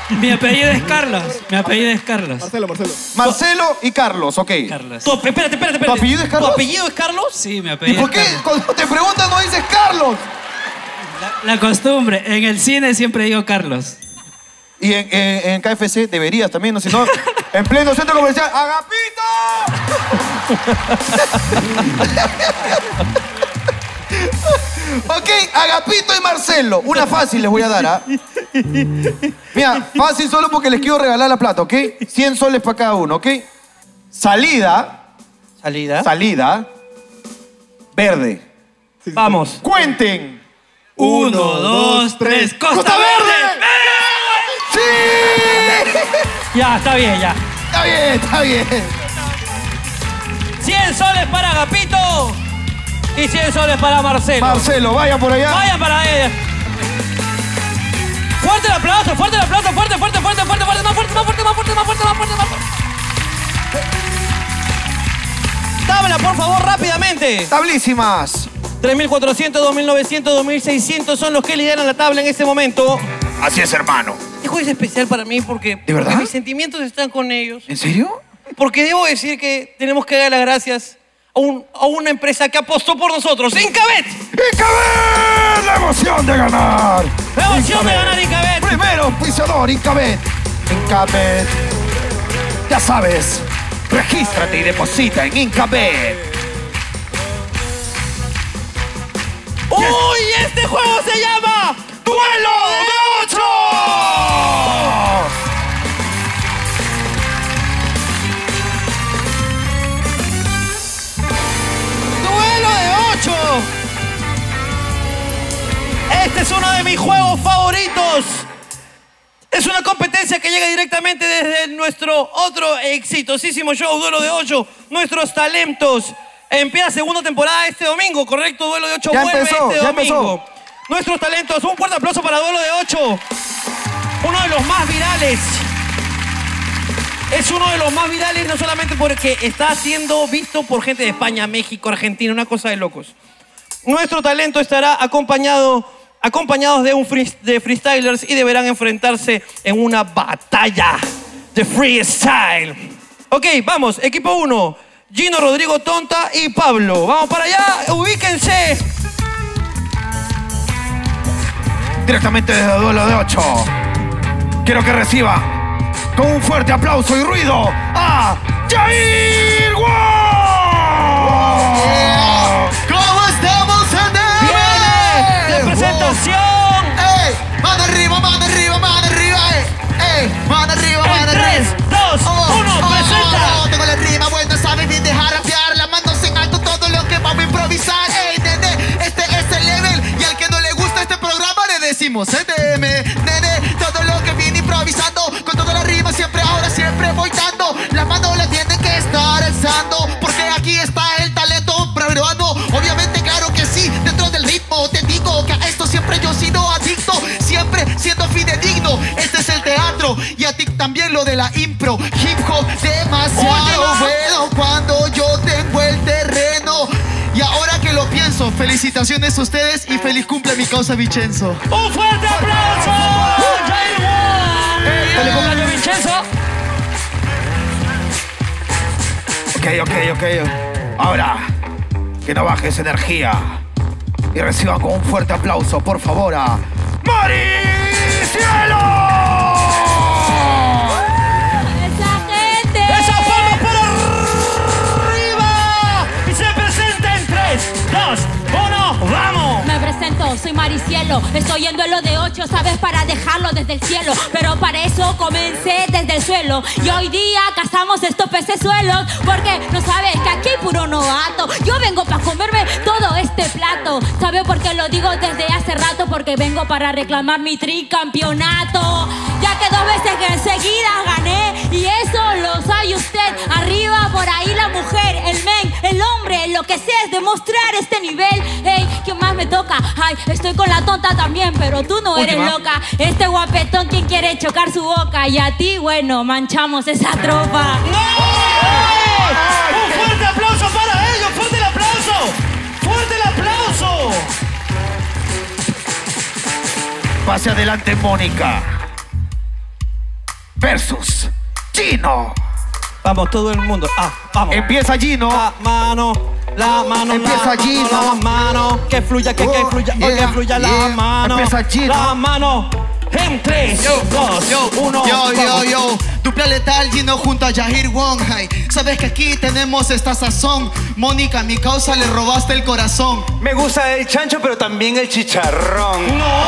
Mi apellido es Carlos. Mi apellido es Carlos. Marcelo, Marcelo. Marcelo y Carlos, ok. Carlos. Tu, espérate, espérate, espérate. ¿Tu apellido es Carlos? ¿Tu apellido es Carlos? Sí, mi apellido. ¿Y por qué Carlos? Cuando te preguntan no dices Carlos? La, la costumbre. En el cine siempre digo Carlos. Y en, en, en K F C deberías también, no sé, no, en pleno centro comercial, ¡Agapito! Ok, Agapito y Marcelo. Una fácil les voy a dar, ¿ah? ¿eh? Mira, fácil solo porque les quiero regalar la plata, ¿ok? cien soles para cada uno, ¿ok? Salida. Salida. Salida. Verde. Sí, vamos. Sí. Cuenten. Uno, dos, tres. ¡Costa, Costa Verde! Verde. ¡Sí! Ya, está bien, ya. Está bien, está bien. cien soles para Agapito. Y cien soles para Marcelo. Marcelo, vaya por allá. Vaya para ella. Fuerte el aplauso, fuerte el aplauso, fuerte, fuerte, fuerte, fuerte, fuerte, más fuerte, más fuerte, más fuerte, más fuerte, más fuerte, más fuerte. Tabla, por favor, rápidamente. Tablísimas. tres mil cuatrocientos, dos mil novecientos, dos mil seiscientos son los que lideran la tabla en este momento. Así es, hermano. Este juego es especial para mí porque, ¿de verdad? Porque mis sentimientos están con ellos. ¿En serio? Porque debo decir que tenemos que dar las gracias un, a una empresa que apostó por nosotros. ¡Inkabet! ¡Inkabet! ¡La emoción de ganar! ¡La emoción Inkabet. de ganar, Inkabet! Primero, auspiciador, Inkabet. Inkabet. Ya sabes, regístrate y deposita en Inkabet. ¡Uy! Yes. ¡Este juego se llama Duelo de Ocho! ¡Duelo de Ocho! Este es uno de mis juegos favoritos. Es una competencia que llega directamente desde nuestro otro exitosísimo show, Duelo de Ocho. Nuestros talentos. Empieza segunda temporada este domingo, correcto, Duelo de Ocho ya vuelve empezó, este domingo. Nuestros talentos, un fuerte aplauso para Duelo de Ocho. Uno de los más virales. Es uno de los más virales, no solamente porque está siendo visto por gente de España, México, Argentina, una cosa de locos. Nuestro talento estará acompañado, acompañados de, un free, de freestylers y deberán enfrentarse en una batalla de freestyle. Ok, vamos, equipo uno. Gino, Rodrigo, Tonta y Pablo. Vamos para allá, ubíquense. Directamente desde Duelo de Ocho. Quiero que reciba con un fuerte aplauso y ruido a Yair Wall. ¿Cómo estamos, gente? ¡Viene la presentación! Wow. ¡Ey! ¡Mano arriba, mano arriba, mano arriba! ¡Ey! ¡Ey! ¡Mano arriba, mano arriba! tres, dos, uno, oh, presenta. Oh, oh, tengo la rima buena, sabe bien dejar rapear. Las manos en alto, todo lo que vamos a improvisar. Ey, nene, este es el level. Y al que no le gusta este programa le decimos E D M. Nene, todo lo que viene improvisando, con toda la rima siempre, ahora siempre voy dando. Las manos las tienen que estar alzando, porque aquí está el talento peruano. Obviamente, claro que sí, dentro del ritmo te digo que a esto siempre yo he sido adicto, siempre siendo fidedigno. Este es el teatro y a ti también lo de la impro. Hip hop demasiado bueno cuando yo tengo el terreno. Y ahora que lo pienso, felicitaciones a ustedes y feliz cumple a mi causa Vincenzo. ¡Un fuerte aplauso! ¡Feliz cumpleaños, Vincenzo! Ok, ok, ok. Ahora, que no bajes energía. Y reciban con un fuerte aplauso, por favor, a Maricielo. Soy Maricielo, estoy en Duelo de Ocho, sabes, para dejarlo desde el cielo. Pero para eso comencé desde el suelo. Y hoy día cazamos estos pecesuelos, porque no sabes que aquí puro novato. Yo vengo para comerme todo este plato. ¿Sabes por qué lo digo desde hace rato? Porque vengo para reclamar mi tricampeonato. Ya que dos veces que seguidas gané. Y eso lo sabe usted. Arriba, por ahí la mujer, el men, el hombre. Lo que sé es demostrar este nivel. Ey, ¿qué más me toca? Ay, estoy con la tonta también, pero tú no eres Última. loca. Este guapetón, ¿quién quiere chocar su boca? Y a ti, bueno, manchamos esa tropa. ¡No! ¡Un fuerte aplauso para ellos! ¡Fuerte el aplauso! ¡Fuerte el aplauso! Pase adelante, Mónica. Versus Gino. Vamos, todo el mundo. Ah, vamos. Empieza Gino. La mano, la mano, Empieza la Gino. mano, la mano. Que fluya, que, oh, que fluya, yeah, que fluya yeah. la mano. Empieza Gino. La mano. En tres, dos, uno. Yo, yo, yo. Dupla letal, Gino junto a Yair Wong. Ay, sabes que aquí tenemos esta sazón. Mónica, mi causa, le robaste el corazón. Me gusta el chancho, pero también el chicharrón. No.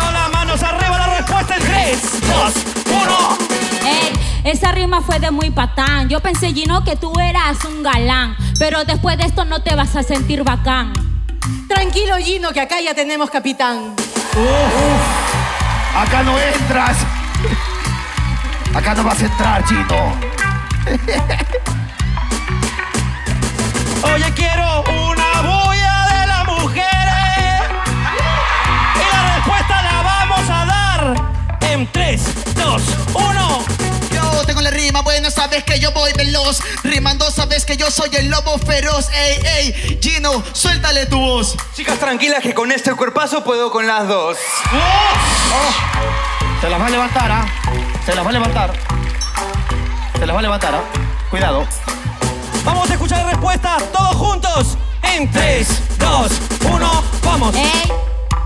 Con las manos arriba, la respuesta en tres, dos, uno. Ey, esa rima fue de muy patán. Yo pensé, Gino, que tú eras un galán. Pero después de esto no te vas a sentir bacán. Tranquilo, Gino, que acá ya tenemos capitán. Uh, uh, acá no entras. Acá no vas a entrar, Gino. Oye, quiero una bulla de las mujeres. Y la respuesta la vamos a dar en tres, dos, uno. Yo tengo la rima buena, sabes que yo voy veloz. Rimando, sabes que yo soy el lobo feroz. Ey, ey, Gino, suéltale tu voz. Chicas, tranquilas que con este cuerpazo puedo con las dos. Oh. Se las va a levantar, ¿ah? ¿eh? Se las va a levantar. Se las va a levantar, ¿ah? ¿eh? Cuidado. Vamos a escuchar respuestas todos juntos. En tres, dos, uno, vamos. Ey,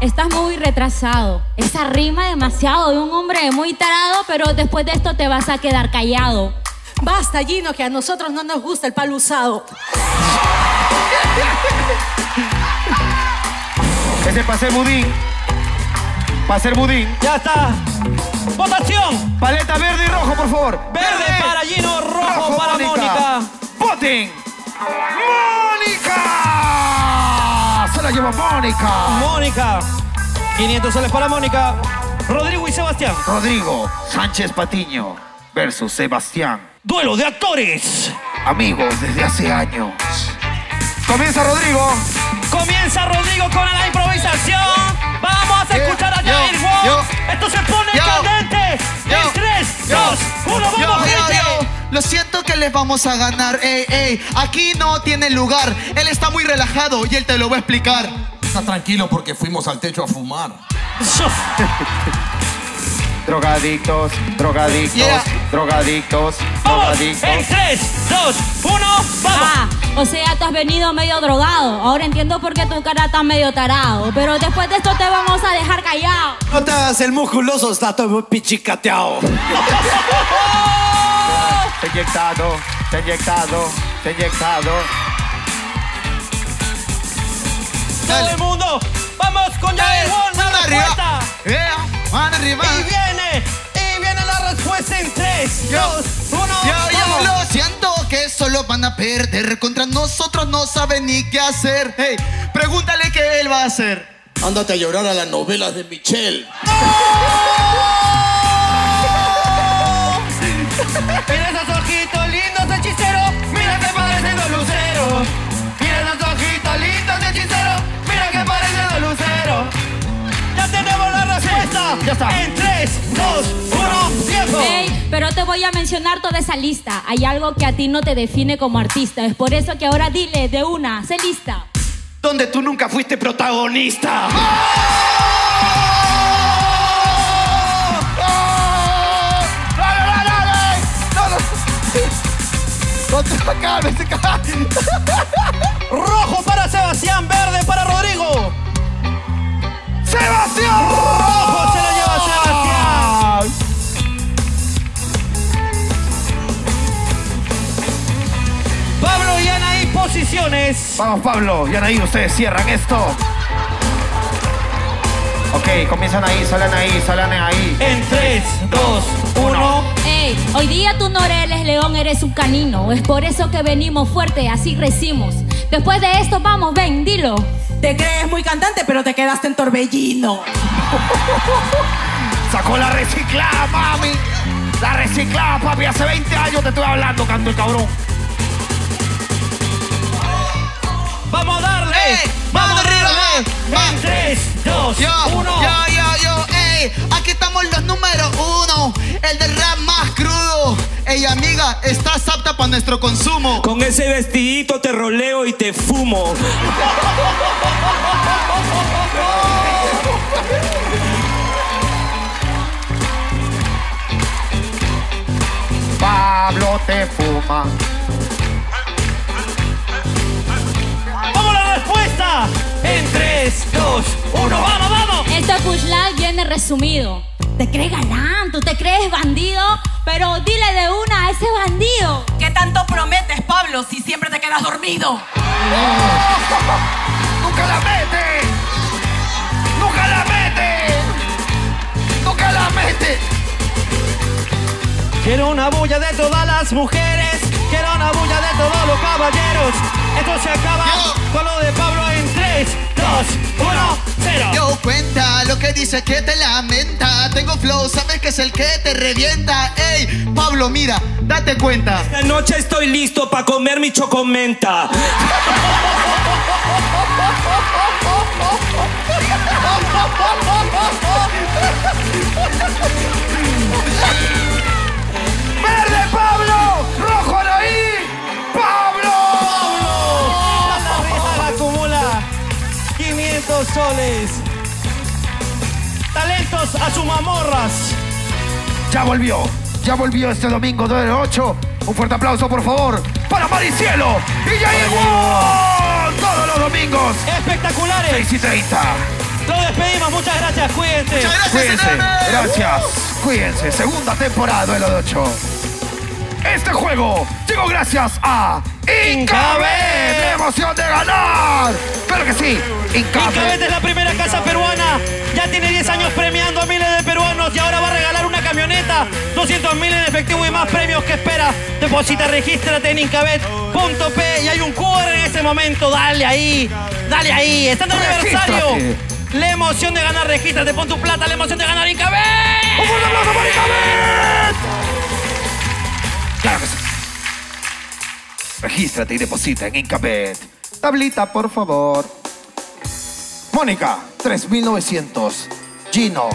estás muy retrasado. Esa rima demasiado de un hombre muy tarado, pero después de esto te vas a quedar callado. Basta, Gino, que a nosotros no nos gusta el palo usado. Ese pasé budín. Para hacer budín. Ya está. Votación. Paleta verde y rojo, por favor. Verde, verde para Gino, rojo, rojo para Mónica. Voten. ¡Mónica! Se la lleva Mónica. Mónica. quinientos soles para Mónica. Rodrigo y Sebastián. Rodrigo Sánchez Patiño versus Sebastián. Duelo de actores. Amigos desde hace años. Comienza Rodrigo. Comienza Rodrigo con la improvisación. Vamos a escuchar a Yair Wall. Esto se pone yo, candente. Yo, en tres, dos, uno, vamos, yo, gente. Yo, yo. Lo siento que les vamos a ganar. Ey, ey, aquí no tiene lugar. Él está muy relajado y él te lo va a explicar. Está tranquilo porque fuimos al techo a fumar. Drogadictos, drogadictos, yeah. drogadictos, vamos, drogadictos. En tres, dos, uno, vamos. Ah, o sea, tú has venido medio drogado. Ahora entiendo por qué tu cara está medio tarado. Pero después de esto te vamos a dejar callado. No te hagas el musculoso, está todo pichicateado. Te inyectado, te inyectado, te inyectado. Todo el mundo, vamos con Yair Wall, la respuesta. Van arriba. Y viene, y viene la respuesta en tres, dos, uno. Lo siento que solo van a perder. Contra nosotros no saben ni qué hacer. Hey, pregúntale qué él va a hacer. Ándate a llorar a las novelas de Michelle. ¡Oh! Mira esos ojitos lindos, hechicero. Mira que parecen dos luceros. Mira esos ojitos lindos, hechicero. Mira que parecen dos luceros. ¡Ya tenemos la respuesta! Ya está. En tres, dos, uno, tiempo. Hey, pero te voy a mencionar toda esa lista. Hay algo que a ti no te define como artista. Es por eso que ahora dile de una, sé lista. Donde tú nunca fuiste protagonista. ¡Oh! ¡Oh! ¡Dale, dale, dale! ¡No, no, no! ¡Cálmese, cálmese! Rojo para Sebastián, verde para Rodrigo. ¡Sebastián! ¡Rojo se lo lleva Sebastián! Pablo y Anaí, posiciones. Vamos, Pablo y Anaí, ustedes cierran esto. Ok, comienzan ahí, salen ahí, salen ahí. En tres, dos, uno. Ey, hoy día tú no eres león, eres un canino. Es por eso que venimos fuerte, así crecimos. Después de esto, vamos, ven, dilo. Te crees muy cantante, pero te quedaste en torbellino. Sacó la reciclada, mami. La reciclada, papi. Hace veinte años te estoy hablando, canto el cabrón. ¡Vamos a darle! Ey, ¡vamos a darle! En tres, dos, uno. Yo, yo, yo, ey. Aquí estamos los número uno. El del rap más crudo. Ey, amiga, estás apta para nuestro consumo. Con ese vestidito te roleo y te fumo. Pablo te fuma. ¡Vamos a la respuesta! En tres, dos, uno, ¡vamos, vamos! Este pushlag viene resumido. Te crees galán, tú te crees bandido, pero dile de una a ese bandido. ¿Qué tanto prometes, Pablo, si siempre te quedas dormido? Oh, ¡nunca la metes! ¡Nunca la metes! ¡Nunca la metes! Quiero una bulla de todas las mujeres. Quiero una bulla de todos los caballeros. Esto se acaba yo. Con lo de Pablo en tres, dos, uno, cero. Yo cuenta lo que dice que te lamenta. Tengo flow, sabes que es el que te revienta. Ey, Pablo, mira, date cuenta. Esta noche estoy listo para comer mi chocomenta. ¡Verde, Pablo! ¡Rojo, Anaí! ¡Pablo! ¡Pablo! La risa acumula quinientos soles. Talentos a sus mamorras. Ya volvió, ya volvió este domingo, Duelo de Ocho. Un fuerte aplauso, por favor, para Maricielo y Yair Wall. Todos los domingos. Espectaculares. seis y treinta. Nos despedimos. Muchas gracias. Cuídense. Muchas gracias. Cuídense. Gracias. Uh. Cuídense. Segunda temporada Duelo de Ocho. Este juego llegó gracias a Inkabet. La emoción de ganar. Claro que sí. Inkabet es la primera casa peruana. Ya tiene diez años premiando a miles de peruanos y ahora va a regalar una camioneta, doscientos mil en efectivo y más premios que espera. Deposita, regístrate en inkabet punto pe y hay un cu erre en ese momento. Dale ahí, dale ahí. Está en el aniversario. La emoción de ganar, regístrate, pon tu plata. La emoción de ganar, Inkabet. Un fuerte aplauso para Inkabet. Claro que sí. Regístrate y deposita en Inkabet. Tablita, por favor. Mónica, tres mil novecientos. Gino,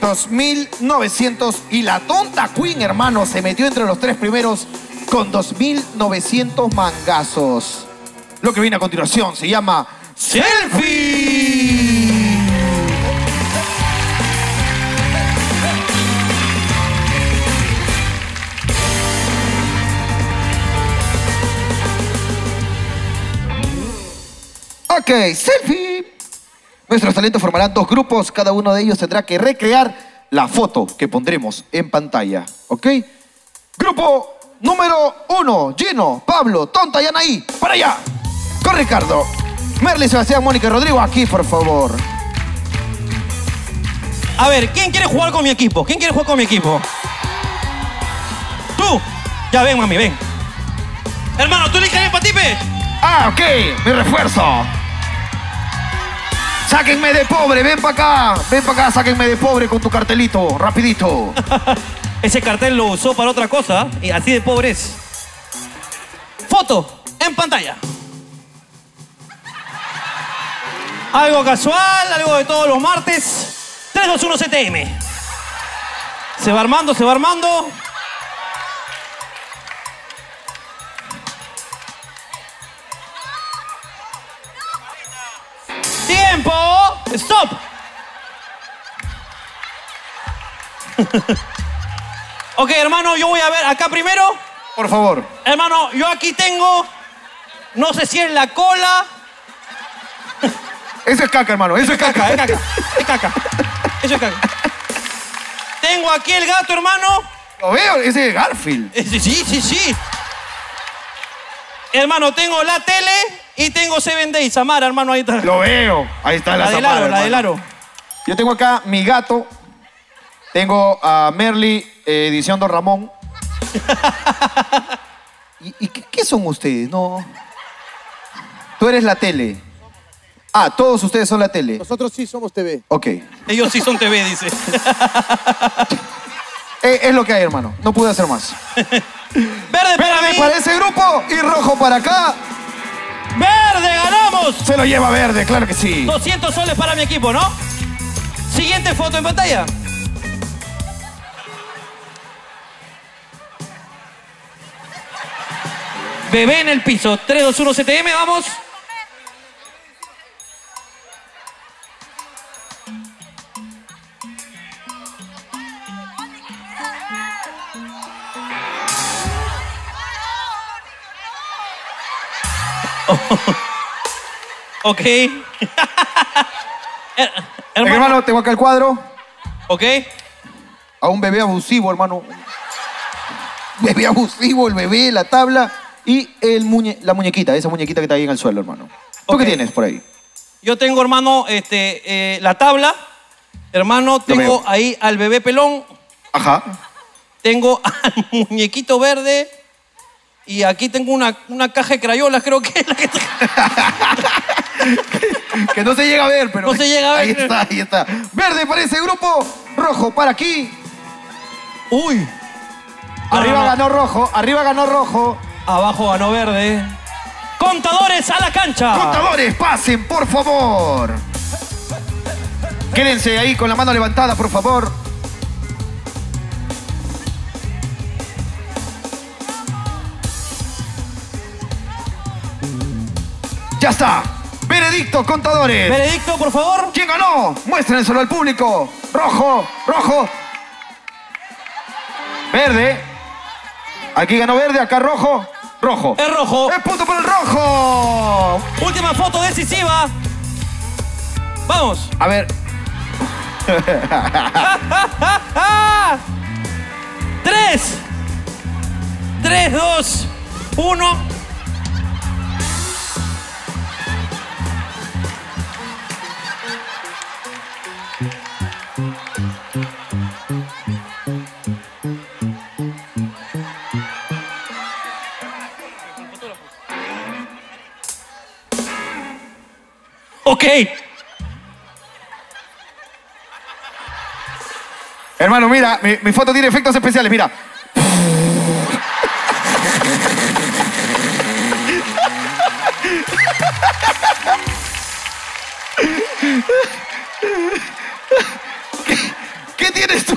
dos mil novecientos. Y la Tonta Queen, hermano, se metió entre los tres primeros con dos mil novecientos mangazos. Lo que viene a continuación se llama Selfie. Ok, selfie. Nuestros talentos formarán dos grupos. Cada uno de ellos tendrá que recrear la foto que pondremos en pantalla. ¿Ok? Grupo número uno. Gino, Pablo, Tonta y Anaí. Para allá. Con Ricardo, Merly, Sebastián, Mónica y Rodrigo. Aquí, por favor. A ver, ¿quién quiere jugar con mi equipo? ¿Quién quiere jugar con mi equipo? Tú. Ya ven, mami, ven. Hermano, ¿tú le caes para ti, pe? Ah, ok. Mi refuerzo. Sáquenme de pobre, ven para acá, ven para acá, sáquenme de pobre con tu cartelito, rapidito. Ese cartel lo usó para otra cosa y así de pobre es. Foto en pantalla. Algo casual, algo de todos los martes. tres dos uno C T M. Se va armando, se va armando. ¡Tiempo! ¡Stop! Ok, hermano, yo voy a ver acá primero. Por favor. Hermano, yo aquí tengo... No sé si es la cola... Eso es caca, hermano. Eso es caca. Es caca. Es caca. Eso es caca. Tengo aquí el gato, hermano. Lo veo. Ese es Garfield. Sí, sí, sí. Hermano, tengo la tele... Y tengo Seven Days, Samara, hermano, ahí está. Lo veo. Ahí está la, la Samara, Laro, la de Laro. Yo tengo acá mi gato. Tengo a Merly, eh, edición Don Ramón. ¿Y, y qué, qué son ustedes? No. Tú eres la tele. Ah, todos ustedes son la tele. Nosotros sí somos T V. Ok. Ellos sí son T V, dice. es, es lo que hay, hermano. No pude hacer más. Verde para, Verde mí. para ese grupo y rojo para acá. ¡Verde, ganamos! Se lo lleva Verde, claro que sí. doscientos soles para mi equipo, ¿no? Siguiente foto en pantalla. Bebé en el piso. tres dos uno C T M, vamos. Oh. Ok. Hermano, hermano, tengo acá el cuadro. Ok. A un bebé abusivo, hermano. Bebé abusivo, el bebé, la tabla y el muñe la muñequita, esa muñequita que está ahí en el suelo, hermano. ¿Tú okay. qué tienes por ahí? Yo tengo, hermano, este, eh, la tabla. Hermano, tengo ahí al bebé pelón. Ajá. Tengo al muñequito verde. Y aquí tengo una, una caja de crayolas, creo que es la que... que no se llega a ver, pero... No se llega a ver. Ahí está, ahí está. Verde para ese grupo, rojo para aquí. Uy. Arriba no, no, no. ganó rojo, arriba ganó rojo. Abajo ganó verde. Contadores a la cancha. Contadores, pasen, por favor. Quédense ahí con la mano levantada, por favor. Ya está. Veredicto, contadores. Veredicto, por favor. ¿Quién ganó? Muéstrenselo al público. Rojo, rojo. Verde. Aquí ganó verde, acá rojo. Rojo. Es rojo. Es punto para el rojo. Última foto decisiva. Vamos. A ver. Tres. Tres, dos, uno. Ok. Hermano, mira, mi, mi foto tiene efectos especiales, mira. ¿Qué, qué tienes tú,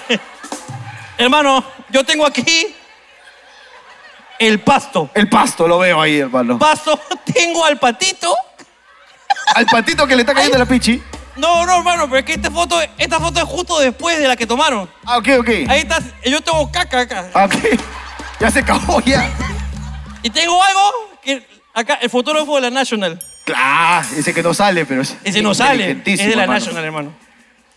hermano? Hermano, yo tengo aquí el pasto. El pasto, lo veo ahí, hermano. Pasto, tengo al patito. Al patito que le está cayendo. Ay, la pichi. No, no, hermano, pero es que esta foto, esta foto es justo después de la que tomaron. Ah, ok, ok. Ahí está, yo tengo caca acá. Ah, ok. Ya se cagó, ya. Y tengo algo que acá, el fotógrafo de la National. Claro, ese que no sale, pero es. Ese no sale, es de la hermano. National, hermano.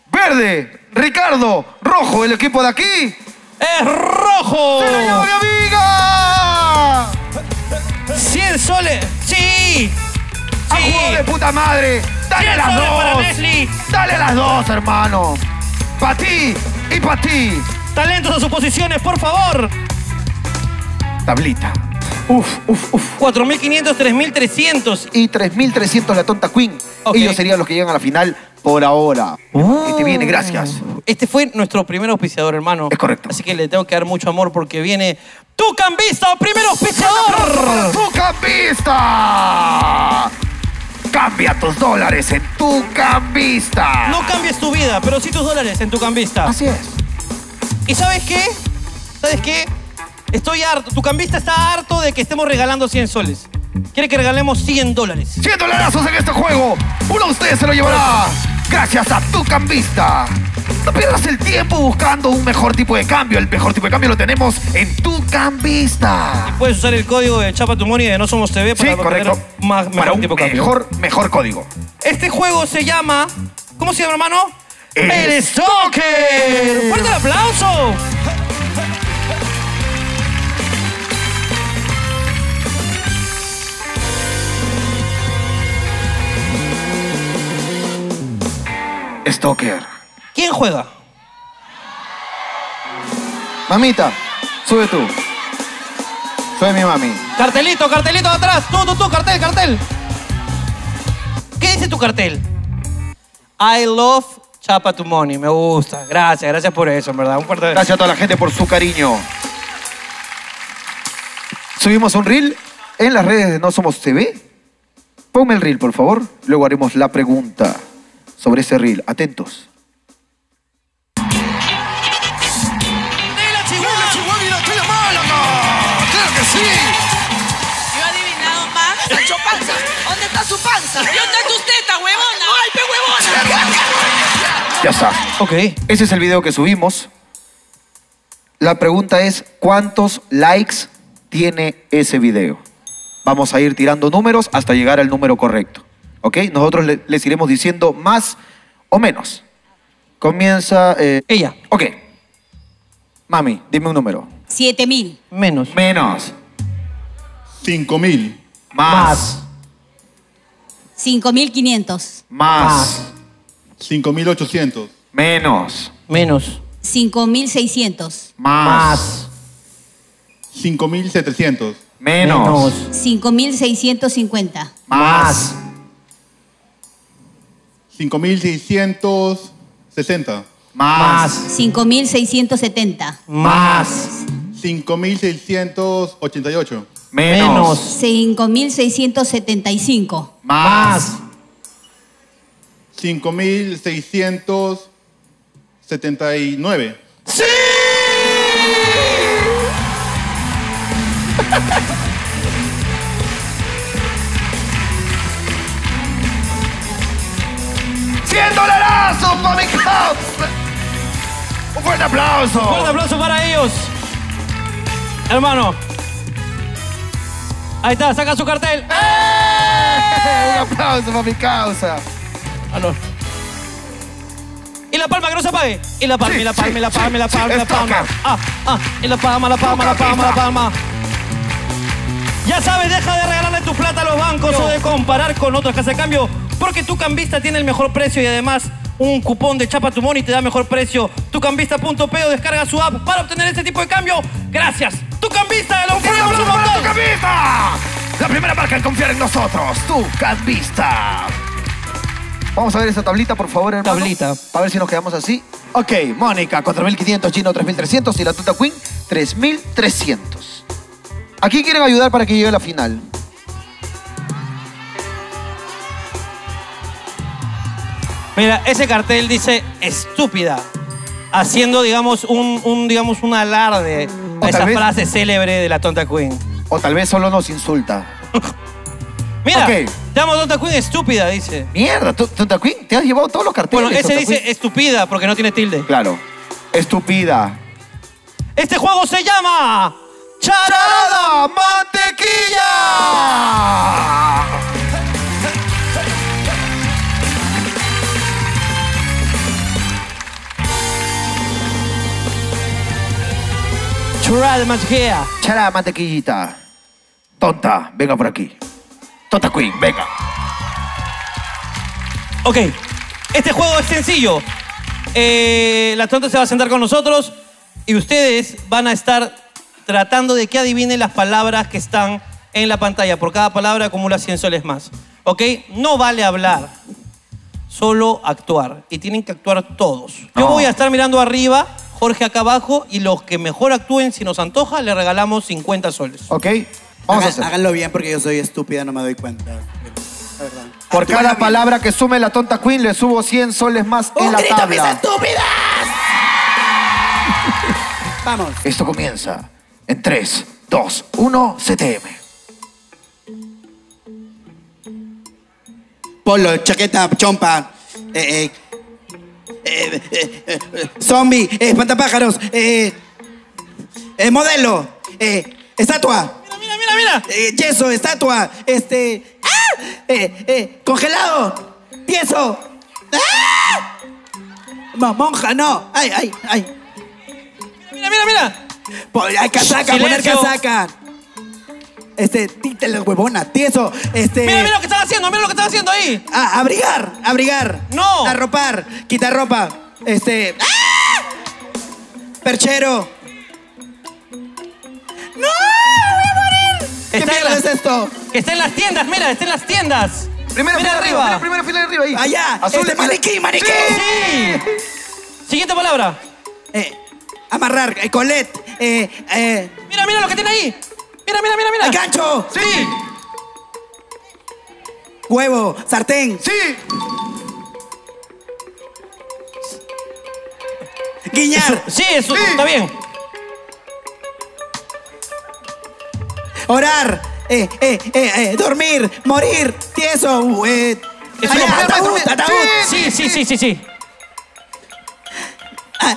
Verde, Ricardo, rojo, el equipo de aquí. ¡Es rojo! ¡Se lo llevó mi amiga! ¡Cien soles! ¡Sí! ¡A sí. jugar de puta madre! ¡Dale las dos! ¡Dale las dos, hermano! ¡Pa' ti y pa' ti! ¡Talentos a sus posiciones, por favor! Tablita. Uf, uf, uf. cuatro mil quinientos, tres mil trescientos. Y tres mil trescientos la Tonta Queen. Okay. Ellos serían los que llegan a la final por ahora. Oh. Este viene, gracias. Este fue nuestro primer auspiciador, hermano. Es correcto. Así que le tengo que dar mucho amor porque viene... ¡Tu Cambista, primer auspiciador! ¡Tu Cambista! Cambia tus dólares en Tu Cambista. No cambies tu vida, pero sí tus dólares en Tu Cambista. Así es. ¿Y sabes qué? ¿Sabes qué? Estoy harto. Tu Cambista está harto de que estemos regalando cien soles. Quiere que regalemos cien dólares. cien dolarazos en este juego. Uno de ustedes se lo llevará. Gracias a Tu Cambista. No pierdas el tiempo buscando un mejor tipo de cambio. El mejor tipo de cambio lo tenemos en Tu Cambista. Y puedes usar el código de Chapa Tu Money de No Somos T V para, sí, correcto. Más, mejor para un tipo de cambio. Mejor, mejor código. Este juego se llama... ¿Cómo se llama, hermano? El, el Stalker. Stalker. ¡Fuerte el aplauso! Stalker. ¿Quién juega? Mamita, sube tú. Soy mi mami. Cartelito, cartelito de atrás. Tú, tú, tú, cartel, cartel. ¿Qué dice tu cartel? I love Chapa Tu Money. Me gusta. Gracias, gracias por eso, en verdad. Un fuerte abrazo. Gracias a toda la gente por su cariño. Subimos un reel en las redes de No Somos T V. Ponme el reel, por favor. Luego haremos la pregunta sobre ese reel. Atentos. ¡De la Chihuahua! ¡De la Chihuahua y Natalia Málaga! ¡Claro que sí! Yo he adivinado más. Sancho Panza. ¿Dónde está su panza? ¿Dónde están tus tetas, huevona? ¡Ay, pe huevona! Ya está. Ok. Ese es el video que subimos. La pregunta es, ¿cuántos likes tiene ese video? Vamos a ir tirando números hasta llegar al número correcto. ¿Ok? Nosotros le, les iremos diciendo más o menos. Comienza... Eh... Ella. Ok. Mami, dime un número. Siete mil. Menos. Menos. Cinco mil. Más. Cinco mil quinientos. Más. Cinco mil ochocientos. Menos. Menos. Cinco mil seiscientos. Más. Cinco mil setecientos. Menos. Cinco mil seiscientos cincuenta. Más. cinco mil seiscientos sesenta. Más. cinco mil seiscientos setenta. Más. cinco mil seiscientos ochenta y ocho. Menos. cinco mil seiscientos setenta y cinco. Más. cinco mil seiscientos setenta y nueve. ¡Sí! cien dolarazos, Mami Caps. Un fuerte aplauso. Un fuerte aplauso para ellos. Hermano. Ahí está, saca su cartel. ¡Eh! Un aplauso para mi causa. Ah, no. Y la palma, que no se apague. Y la palma, sí, y la palma, sí, y la palma, sí, y la palma, sí, y la palma. Ah, ah, y la palma, la palma, la palma, la palma. Ya sabes, deja de regalarle tu plata a los bancos no. o de comparar con otros que hace cambio, porque Tu Cambista tiene el mejor precio y además un cupón de Chapa Tu Money te da mejor precio. Tu Cambista punto pe o descarga su app para obtener este tipo de cambio. Gracias. Tu Cambista, el hombre un montón. Tu Cambista. La primera marca en confiar en nosotros. Tu Cambista. Vamos a ver esa tablita, por favor, hermano. Tablita. A ver si nos quedamos así. Ok, Mónica, cuatro mil quinientos, Gino, tres mil trescientos y la Tonta Queen, tres mil trescientos. ¿A quién quieren ayudar para que llegue a la final? Mira, ese cartel dice estúpida, haciendo, digamos, un, un, digamos, un alarde o a esa vez, frase célebre de la Tonta Queen. O tal vez solo nos insulta. Mira, okay. Te amo Tonta Queen estúpida, dice. Mierda, Tonta Queen, te has llevado todos los carteles. Bueno, ese dice estúpida porque no tiene tilde. Claro, estúpida. Este juego se llama... ¡Charada Mantequilla! Charada Mantequilla. Charada Mantequillita. Tonta, venga por aquí. Tonta Queen, venga. Ok, este juego es sencillo. Eh, la tonta se va a sentar con nosotros y ustedes van a estar... tratando de que adivinen las palabras que están en la pantalla. Por cada palabra acumula cien soles más. ¿Ok? No vale hablar, solo actuar. Y tienen que actuar todos. Yo oh. voy a estar mirando arriba, Jorge acá abajo, y los que mejor actúen, si nos antoja, le regalamos cincuenta soles. ¿Ok? Vamos Haga, a hacer. Háganlo bien porque yo soy estúpida, no me doy cuenta. La verdad. Por Actuar cada bien. palabra que sume la Tonta Queen, le subo cien soles más en la grito, tabla. ¡Mis estúpidas! Vamos. Esto comienza... en tres, dos, uno, C T M. Polo, chaqueta, chompa. Eh, eh, eh, eh, eh, zombie, eh, espantapájaros. Eh, eh, modelo. Eh, estatua. Mira, mira, mira, mira. Eh, yeso, estatua. Este. ¡Ah! Eh, eh, congelado. Tieso. ¡Ah! No, monja, no. Ay, ay, ay. Mira, mira, mira. Hay casaca, Silencio. poner casaca. Este, títela, huevona, tieso. Este. Mira, mira lo que están haciendo, mira lo que están haciendo ahí. Ah, abrigar, abrigar. No. Arropar, quitar ropa. Este. ¡Ah! Perchero. ¡No! ¡Voy a morir! ¿Qué mierda es esto? Que está en las tiendas, mira, está en las tiendas. Primera mira fila arriba. Mira, primera fila de arriba ahí. Allá. Azul este, de maniquí, maniquí. Sí. Sí. Siguiente palabra. Eh. Amarrar, eh, colet, eh, eh. Mira, mira lo que tiene ahí. Mira, mira, mira, mira. El gancho. Sí. sí. Huevo, sartén. Sí. Guiñar. Eso, sí, eso sí. está bien. Orar, eh, eh, eh, eh, dormir, morir, tieso, eh. Eso allá, no, ataúd, ataúd, ataúd. Sí, sí, sí, sí, sí. sí.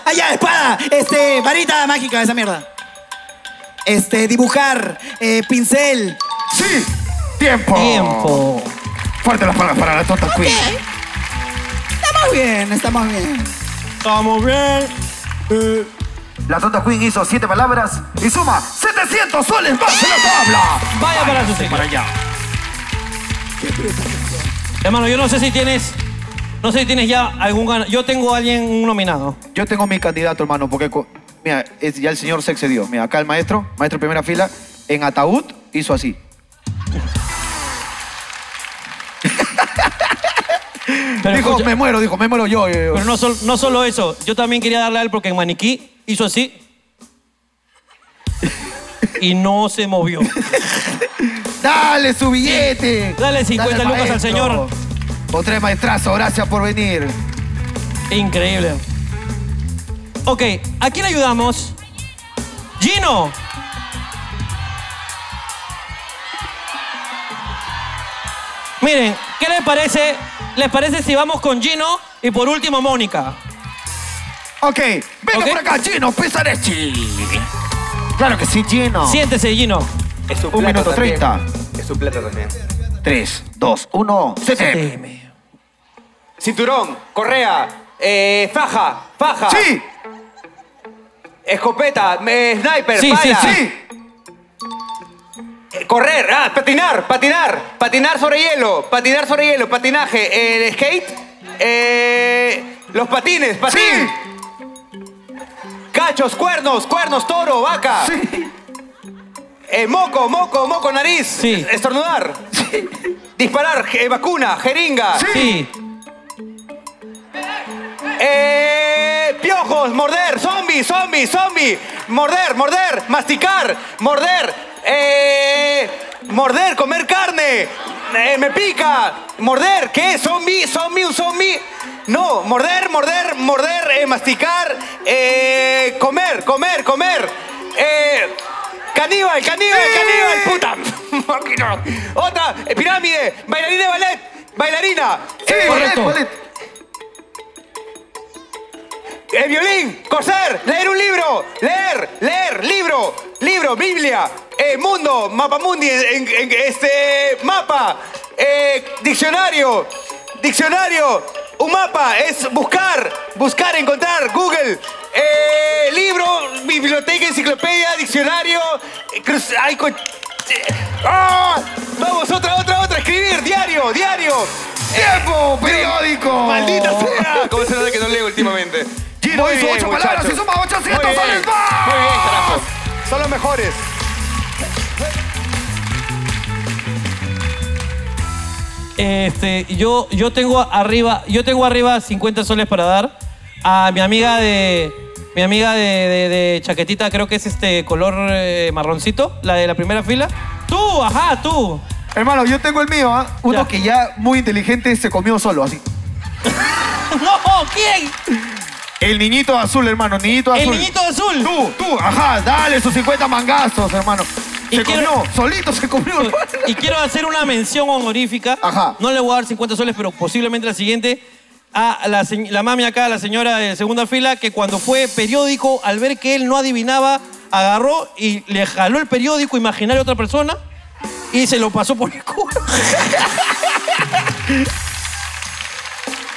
Allá, espada, este, varita mágica, esa mierda. Este, dibujar, eh, pincel. Sí, tiempo. Tiempo. Fuerte las palabras para la Tonta okay. Queen. Estamos bien, estamos bien. Estamos bien. Eh. La Tonta Queen hizo siete palabras y suma setecientos soles más en la tabla. Vaya Váyanse para su sitio. Para allá. Hermano, yo no sé si tienes... No sé si tienes ya algún ganador. Yo tengo a alguien nominado. Yo tengo mi candidato, hermano, porque... Mira, es, ya el señor se excedió. Mira, acá el maestro, maestro de primera fila, en ataúd hizo así. Pero dijo, escucha, me muero, dijo, me muero yo. yo, yo. Pero no, sol, no solo eso. Yo también quería darle a él porque en maniquí hizo así. Y no se movió. ¡Dale su billete! Dale cincuenta lucas al señor. Otra vez, maestrazo, gracias por venir. Increíble. Ok, ¿a quién ayudamos? ¡Gino! Miren, ¿qué les parece? ¿Les parece si vamos con Gino y por último Mónica? Ok, venga okay. por acá, Gino Pesaressi. Claro que sí, Gino. Siéntese, Gino. Es su Un minuto treinta. Es su plato también. Tres, dos, uno, C T M. Cinturón, correa, eh, faja, faja. Sí. Escopeta, eh, sniper, sí, pala. Sí, sí. Eh, correr, ah, patinar, patinar, patinar sobre hielo, patinar sobre hielo, patinaje, eh, skate, eh, los patines, patín. Sí. Cachos, cuernos, cuernos, toro, vaca. Sí. Eh, moco, moco, moco, nariz. Sí. Estornudar. Sí. Disparar, eh, vacuna, jeringa. Sí. Eh, piojos, morder, zombie, zombie, zombie. Morder, morder, masticar, morder. Eh, morder, comer carne. Eh, me pica. Morder, ¿qué? Zombie, zombie, un zombie. No, morder, morder, morder, eh, masticar. Eh, comer, comer, comer. Eh... Caníbal, caníbal, sí. caníbal, puta. Otra, eh, pirámide, bailarina de ballet, bailarina. Sí, eh, ballet, ballet. El violín, coser, leer un libro, leer, leer, libro, libro, Biblia, eh, mundo, mapamundi, en, en, este, mapa, eh, diccionario, diccionario, un mapa, es buscar, buscar, encontrar, Google. Eh, libro, biblioteca, enciclopedia, diccionario, cruz, ay, co, eh, ah, vamos, otra, otra, otra, escribir, diario, diario. ¡Tiempo! Eh, ¡Periódico! ¡Maldita sea! Como se nota que no leo últimamente. Gino hizo ocho palabras y suma ochocientos, salen más. Muy bien, carajo. Son los mejores. Este, yo, yo tengo arriba, yo tengo arriba cincuenta soles para dar a mi amiga de... Mi amiga de, de, de chaquetita, creo que es este color eh, marroncito, la de la primera fila. Tú, ajá, tú. Hermano, yo tengo el mío, ¿eh? Uno ya. que ya muy inteligente se comió solo, así. ¡No! ¿Quién? El niñito azul, hermano, niñito azul. El niñito azul. Tú, tú, ajá, dale sus cincuenta mangazos, hermano. Se y comió, quiero... solito se comió. Y quiero hacer una mención honorífica. Ajá. No le voy a dar cincuenta soles, pero posiblemente la siguiente... a la, la mami acá, la señora de segunda fila, que cuando fue periódico, al ver que él no adivinaba, agarró y le jaló el periódico imaginario a otra persona y se lo pasó por el culo.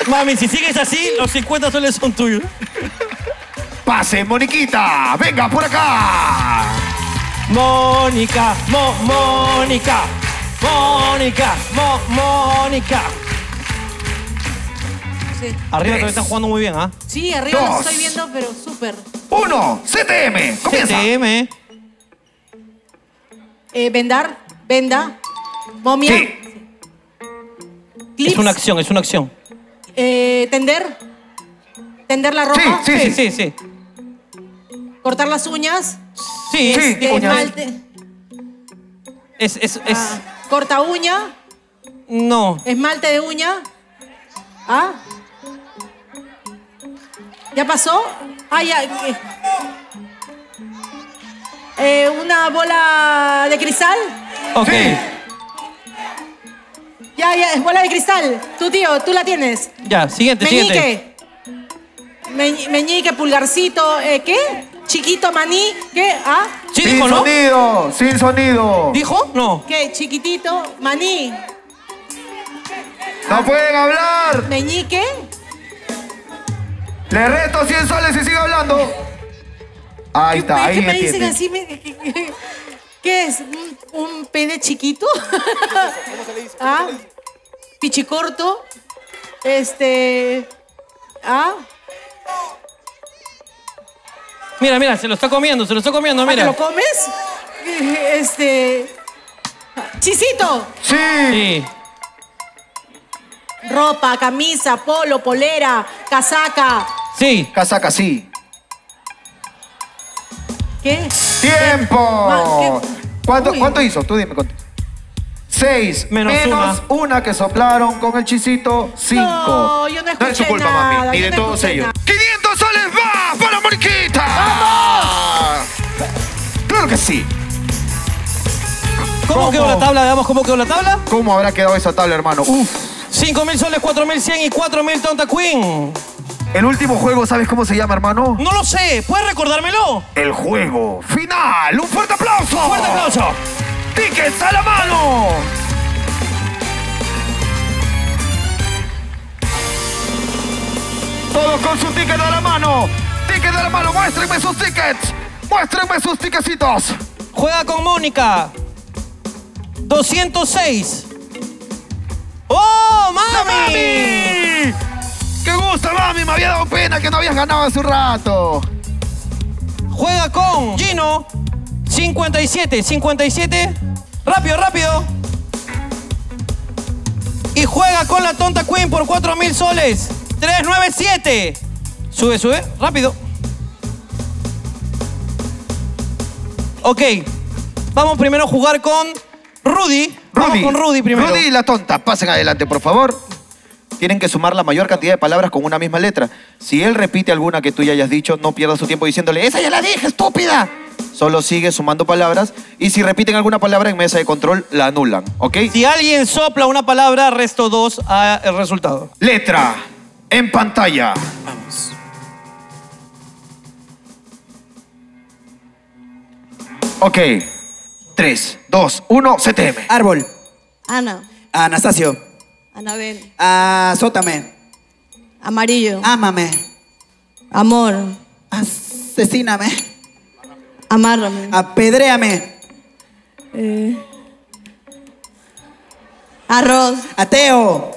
Mami, si sigues así, los cincuenta soles son tuyos. Pase, Moniquita, venga por acá. Mónica, mo, Mónica, Mónica, mo, Mónica. Sí. Arriba también están jugando muy bien, ¿ah? ¿eh? Sí, arriba Dos, los estoy viendo, pero súper. Uno, C T M, comienza. C T M. Eh, vendar, venda, momia. Sí. Sí. Es una acción, es una acción. Eh, tender, tender la ropa. Sí, sí, sí. sí, sí. Cortar las uñas. Sí, es, sí. Es, malte. es, es, es. Ah, corta uña. No. Esmalte de uña. ¿Ah? ¿Ya pasó? Ah, ya. Eh. Eh, ¿Una bola de cristal? Ok. Sí. Ya, ya, es bola de cristal. Tu tío, tú la tienes. Ya, siguiente, meñique. siguiente. Meñique. Meñique, pulgarcito, eh, ¿qué? Chiquito, maní, ¿qué? ¿Ah? Sí, sin dijo, ¿no? sonido, sin sonido. ¿Dijo? No. ¿Qué? Chiquitito, maní. ¡No pueden hablar! Meñique. Le resto cien soles y sigue hablando. Ahí está, ahí me dicen así. Me, que, que, ¿Qué es? ¿Un, un pene chiquito? ¿Cómo se le dice? ¿Ah? Pichicorto. Este... ¿Ah? Mira, mira, se lo está comiendo, se lo está comiendo, mira. ¿Te lo comes? Este... ¡Chisito! ¡Sí! Sí. Ropa, camisa, polo, polera, casaca. Sí. Casaca, sí. ¿Qué? ¡Tiempo! ¿Qué? ¿Cuánto, ¿Cuánto hizo? Tú dime cuánto. Seis. Menos, menos una. una que soplaron con el chisito. Cinco. No, yo no escuché No es su culpa, nada, mami. Ni de no todos ellos. Nada. ¡quinientos soles va para Moniquita! ¡Vamos! Claro que sí. ¿Cómo, ¿Cómo quedó la tabla? Veamos cómo quedó la tabla. ¿Cómo habrá quedado esa tabla, hermano? Uf. cinco mil soles, cuatro mil cien y cuatro mil Tonta Queen. El último juego, ¿sabes cómo se llama, hermano? No lo sé. ¿Puedes recordármelo? El juego final. ¡Un fuerte aplauso! ¡Un fuerte aplauso! ¡Tickets a la mano! Todos con su ticket a la mano. Ticket a la mano. Muéstrenme sus tickets. Muéstrenme sus tickecitos. Juega con Mónica. doscientos seis. ¡Oh, mami! ¡Mami! ¡Qué gusto, mami! Me había dado pena que no habías ganado hace un rato. Juega con Gino. cincuenta y siete, cincuenta y siete. Rápido, rápido. Y juega con la Tonta Queen por cuatro mil soles. trescientos noventa y siete. Sube, sube. Rápido. Ok. Vamos primero a jugar con Rudy. Rudy. Vamos con Rudy primero. Rudy y la Tonta. Pasen adelante, por favor. Tienen que sumar la mayor cantidad de palabras con una misma letra. Si él repite alguna que tú ya hayas dicho, no pierdas su tiempo diciéndole ¡esa ya la dije, estúpida! Solo sigue sumando palabras. Y si repiten alguna palabra en mesa de control, la anulan, ¿ok? Si alguien sopla una palabra, resto dos al resultado. Letra en pantalla. Vamos. Ok. tres, dos, uno, C T M. Árbol. Ana. Anastasio. Anabel. Azótame. Amarillo. Ámame. Amor. Asesíname. Amárrame. Apedréame. Eh. Arroz. Ateo.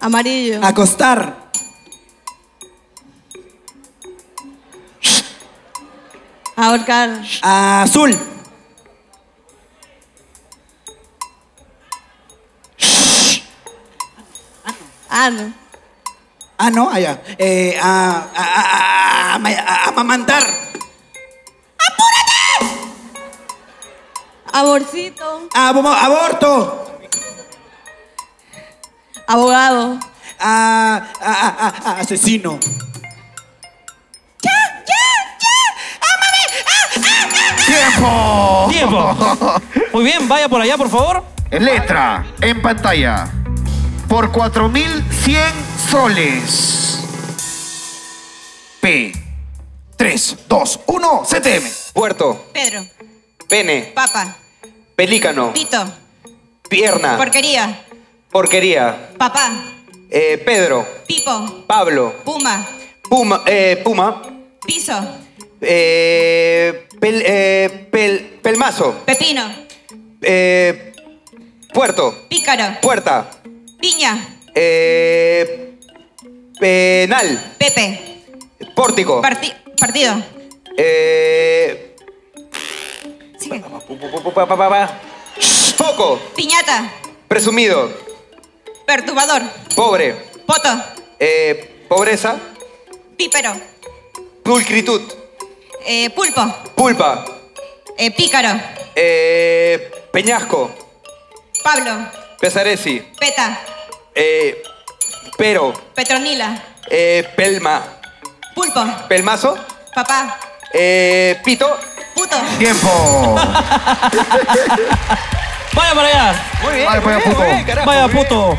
Amarillo. Acostar. Ahorcar. Azul. Ano. Ah, no, allá. Eh, a, a, a, a, a, amamantar. ¡Apúrate! Aborcito. Ab aborto. Abogado. A, a, a, a, asesino. ¡Ya, ya, ya! ¡Ámame! ¡Ah, ah, ah! ¡Tiempo! ¡Tiempo! Muy bien, vaya por allá, por favor. Letra en pantalla. Por cuatro mil cien soles. P. tres, dos, uno, C T M. Puerto. Pedro. Pene. Papa. Pelícano. Pito. Pierna. Porquería. Porquería. Papá. Eh, Pedro. Pipo. Pablo. Puma. Puma. Eh, Puma. Piso. Eh, pel, eh, pel, pelmazo. Pepino. Eh, puerto. Pícaro. Puerta. Piña. Eh, penal. Pepe. Pórtico. Parti partido. Eh, sigue. Poco. Piñata. Presumido. Perturbador. Pobre. Poto. Eh, pobreza. Pípero. Pulcritud. Eh, pulpo. Pulpa. Eh, pícaro. Eh, peñasco. Pablo. Pesaressi. Peta. Eh, pero. Petronila. Eh, pelma. Pulpo. Pelmazo. Papá. Eh, pito. Puto. Tiempo. Vaya para allá. Muy bien. Vaya para allá, puto. Bien, carajo, vaya, puto.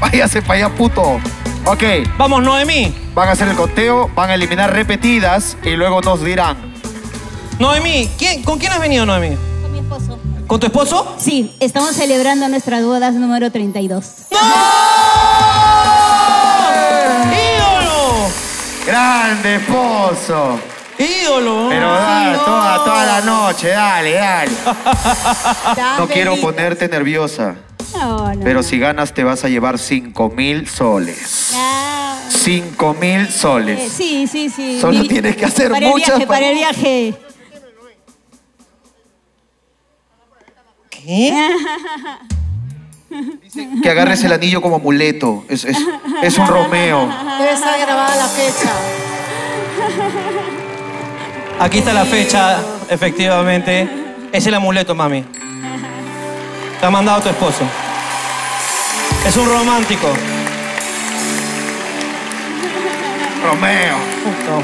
Váyase para allá, puto. Ok. Vamos, Noemí. Van a hacer el conteo, van a eliminar repetidas y luego nos dirán. Noemí, ¿quién, ¿con quién has venido, Noemí? Con mi esposo. ¿Con tu esposo? Sí, estamos celebrando nuestras bodas número treinta y dos. ¡No! ¡Ídolo! ¡Grande esposo! ¡Ídolo! Pero dale, no. toda, toda la noche, dale, dale. No quiero ponerte nerviosa. No, no. Pero si ganas te vas a llevar cinco mil soles. Ah. cinco mil soles. Sí, sí, sí. Solo y, tienes que hacer para muchas... El viaje, para... para el viaje. ¿Eh? Dicen que agarres el anillo como amuleto. Es, es, es un Romeo. Debe estar grabada la fecha. Aquí está la fecha, efectivamente. Es el amuleto, mami. Te ha mandado tu esposo. Es un romántico. Romeo. Justo.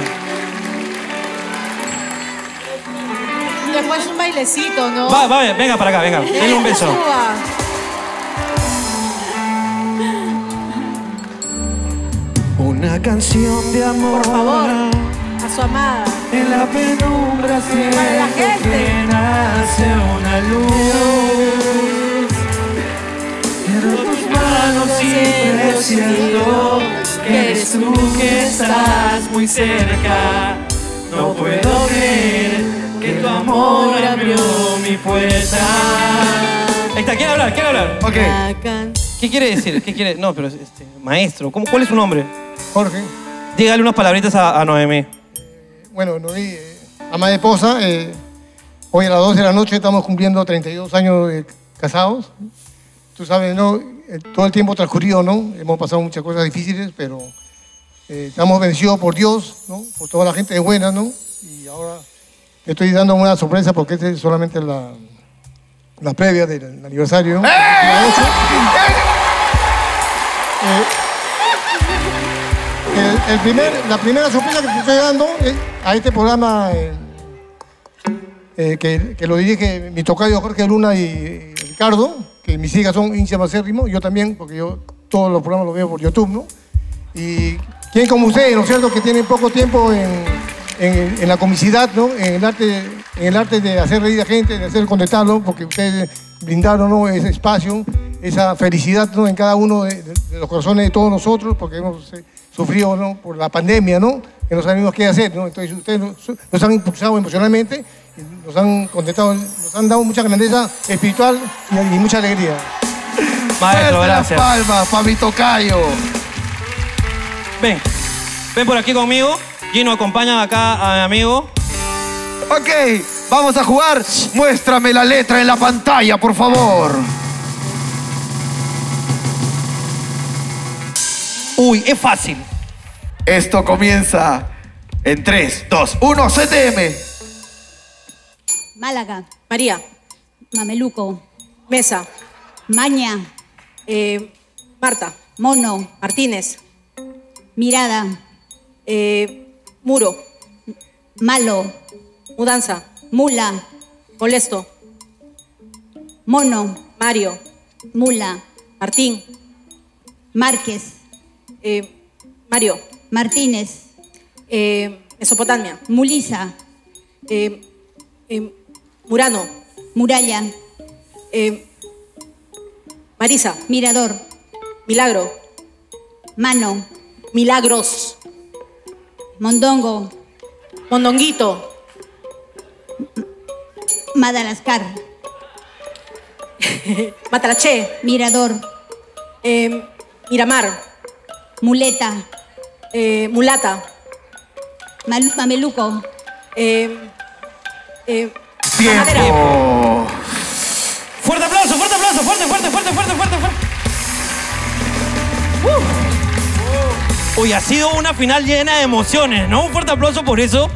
Después un bailecito, ¿no? Va, va, venga para acá, venga. Denle un beso. Una canción de amor, por favor, a su amada. En la penumbra siento que nace una luz. En tus manos siempre siento que eres tú, que estás muy cerca. No puedo creer que tu amor abrió mi puerta. Ahí está, quiere hablar, quiere hablar. Okay. ¿Qué quiere decir? ¿Qué quiere? No, pero este, maestro, ¿cómo, ¿cuál es su nombre? Jorge. Dígale unas palabritas a, a Noemí. Eh, bueno, Noemí, eh, ama de esposa, eh, hoy a las doce de la noche estamos cumpliendo treinta y dos años eh, casados. Tú sabes, ¿no? Eh, todo el tiempo transcurrido, ¿no? Hemos pasado muchas cosas difíciles, pero eh, estamos vencidos por Dios, ¿no? Por toda la gente buena, ¿no? Y ahora te estoy dando una sorpresa porque esta es solamente la, la previa del aniversario. Eh, el, el primer, la primera sorpresa que te estoy dando es a este programa eh, eh, que, que lo dirige mi tocayo Jorge Luna y, y Ricardo, que mis hijas son hinchas macérrimos, yo también, porque yo todos los programas los veo por YouTube, ¿no? Y quien como ustedes, ¿no es cierto?, que tienen poco tiempo en, en, en la comicidad, ¿no? En el arte, en el arte de hacer reír a gente, de hacer contentarlo, porque ustedes brindaron, ¿no?, ese espacio, esa felicidad, ¿no?, en cada uno de, de, de los corazones de todos nosotros, porque hemos eh, sufrido, ¿no?, por la pandemia, ¿no?, que no sabemos qué hacer, ¿no? Entonces ustedes nos, nos han impulsado emocionalmente, nos han contentado, nos han dado mucha grandeza espiritual y, y mucha alegría. Maestro, gracias. Las palmas para mi tocayo. Ven, ven por aquí conmigo. Gino, acompaña acá a mi amigo. Ok, vamos a jugar. Muéstrame la letra en la pantalla, por favor. Uy, es fácil. Esto comienza en tres, dos, uno, C T M. Málaga. María. Mameluco. Mesa. Maña. Eh, Marta. Mono. Martínez. Mirada. Eh, muro. Malo. Mudanza. Mula. Molesto. Mono. Mario. Mula. Martín. Márquez. Eh, Mario. Martínez. Eh, Mesopotamia. Mulisa. Eh, eh, Murano. Muralla. Eh, Marisa. Mirador. Milagro. Mano. Milagros. Mondongo. Mondonguito. Madalascar. Matalaché. Mirador. Eh, Miramar. Muleta. Eh, mulata. Mal, mameluco. Eh, eh, ¡Tiempo! ¡Fuerte aplauso, fuerte aplauso! ¡Fuerte, fuerte, fuerte, fuerte, fuerte! fuerte. Uh. Hoy ha sido una final llena de emociones, ¿no? Un fuerte aplauso por eso.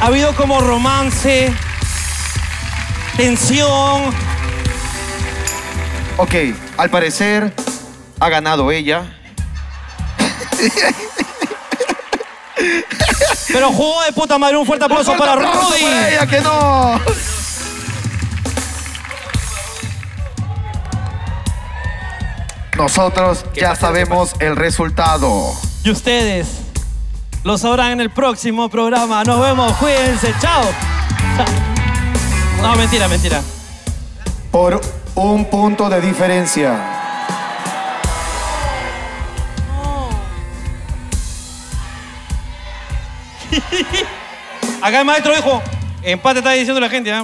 Ha habido como romance, tensión. Ok, al parecer ha ganado ella. Pero jugó de puta madre. Un fuerte aplauso, un fuerte para aplauso Rudy. Para ella, que no. Nosotros ya sabemos el resultado. Y ustedes lo sabrán en el próximo programa. Nos vemos, cuídense, chao. No, mentira, mentira. Por un punto de diferencia. Acá el maestro dijo, empate está diciendo la gente, ¿eh?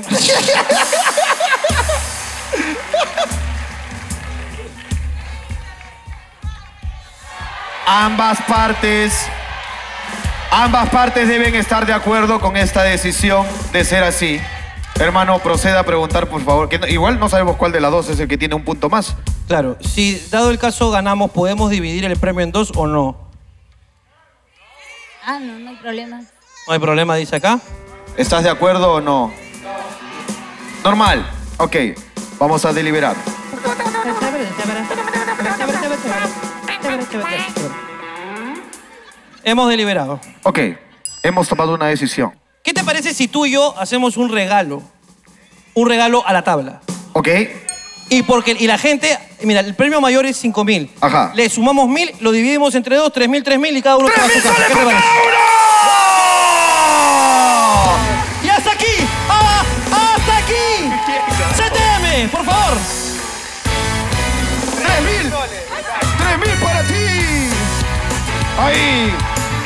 Ambas partes, ambas partes deben estar de acuerdo con esta decisión de ser así. Hermano, proceda a preguntar, por favor. Que no, igual no sabemos cuál de las dos es el que tiene un punto más. Claro, si dado el caso ganamos, ¿podemos dividir el premio en dos o no? Ah, no, no hay problema. No hay problema, dice acá. ¿Estás de acuerdo o no? No. Normal. Ok, vamos a deliberar. Hemos deliberado. Ok, hemos tomado una decisión. ¿Qué te parece si tú y yo hacemos un regalo? Un regalo a la tabla. Ok. Y porque y la gente, mira, el premio mayor es cinco mil. Ajá. Le sumamos mil, lo dividimos entre dos, tres mil, tres mil y cada uno se va a su casa. ¿Qué te parece? ¡Oh! Y hasta aquí, ah, hasta aquí. C T M, por favor. tres mil. tres mil para ti. Ahí.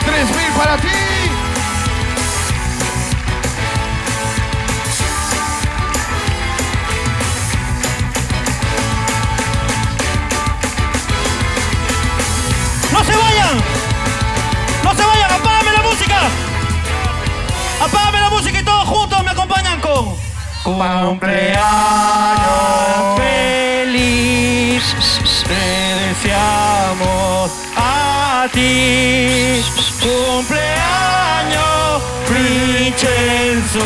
tres mil para ti. ¡No se vayan! ¡No se vayan! ¡Apágame la música! ¡Apágame la música y todos juntos me acompañan con... ¡Cumpleaños feliz! Te deseamos a ti. ¡Cumpleaños, Vincenzo!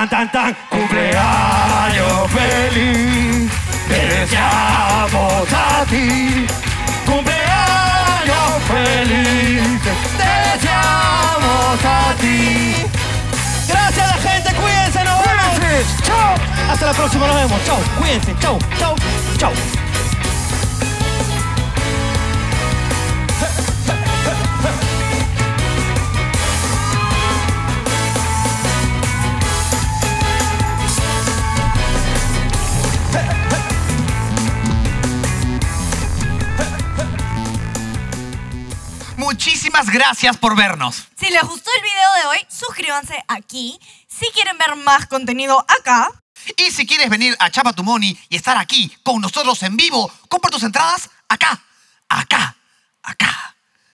Tan, tan, tan. Cumpleaños feliz, te deseamos a ti. Cumpleaños feliz, te deseamos a ti. Gracias a la gente, cuídense, nos vemos. Cuídense, chao. Hasta la próxima, nos vemos. Chao, cuídense, chao, chao, chao. Muchísimas gracias por vernos. Si les gustó el video de hoy, suscríbanse aquí. Si quieren ver más contenido acá. Y si quieres venir a Chapa Tu Money y estar aquí con nosotros en vivo, compra tus entradas acá, acá, acá.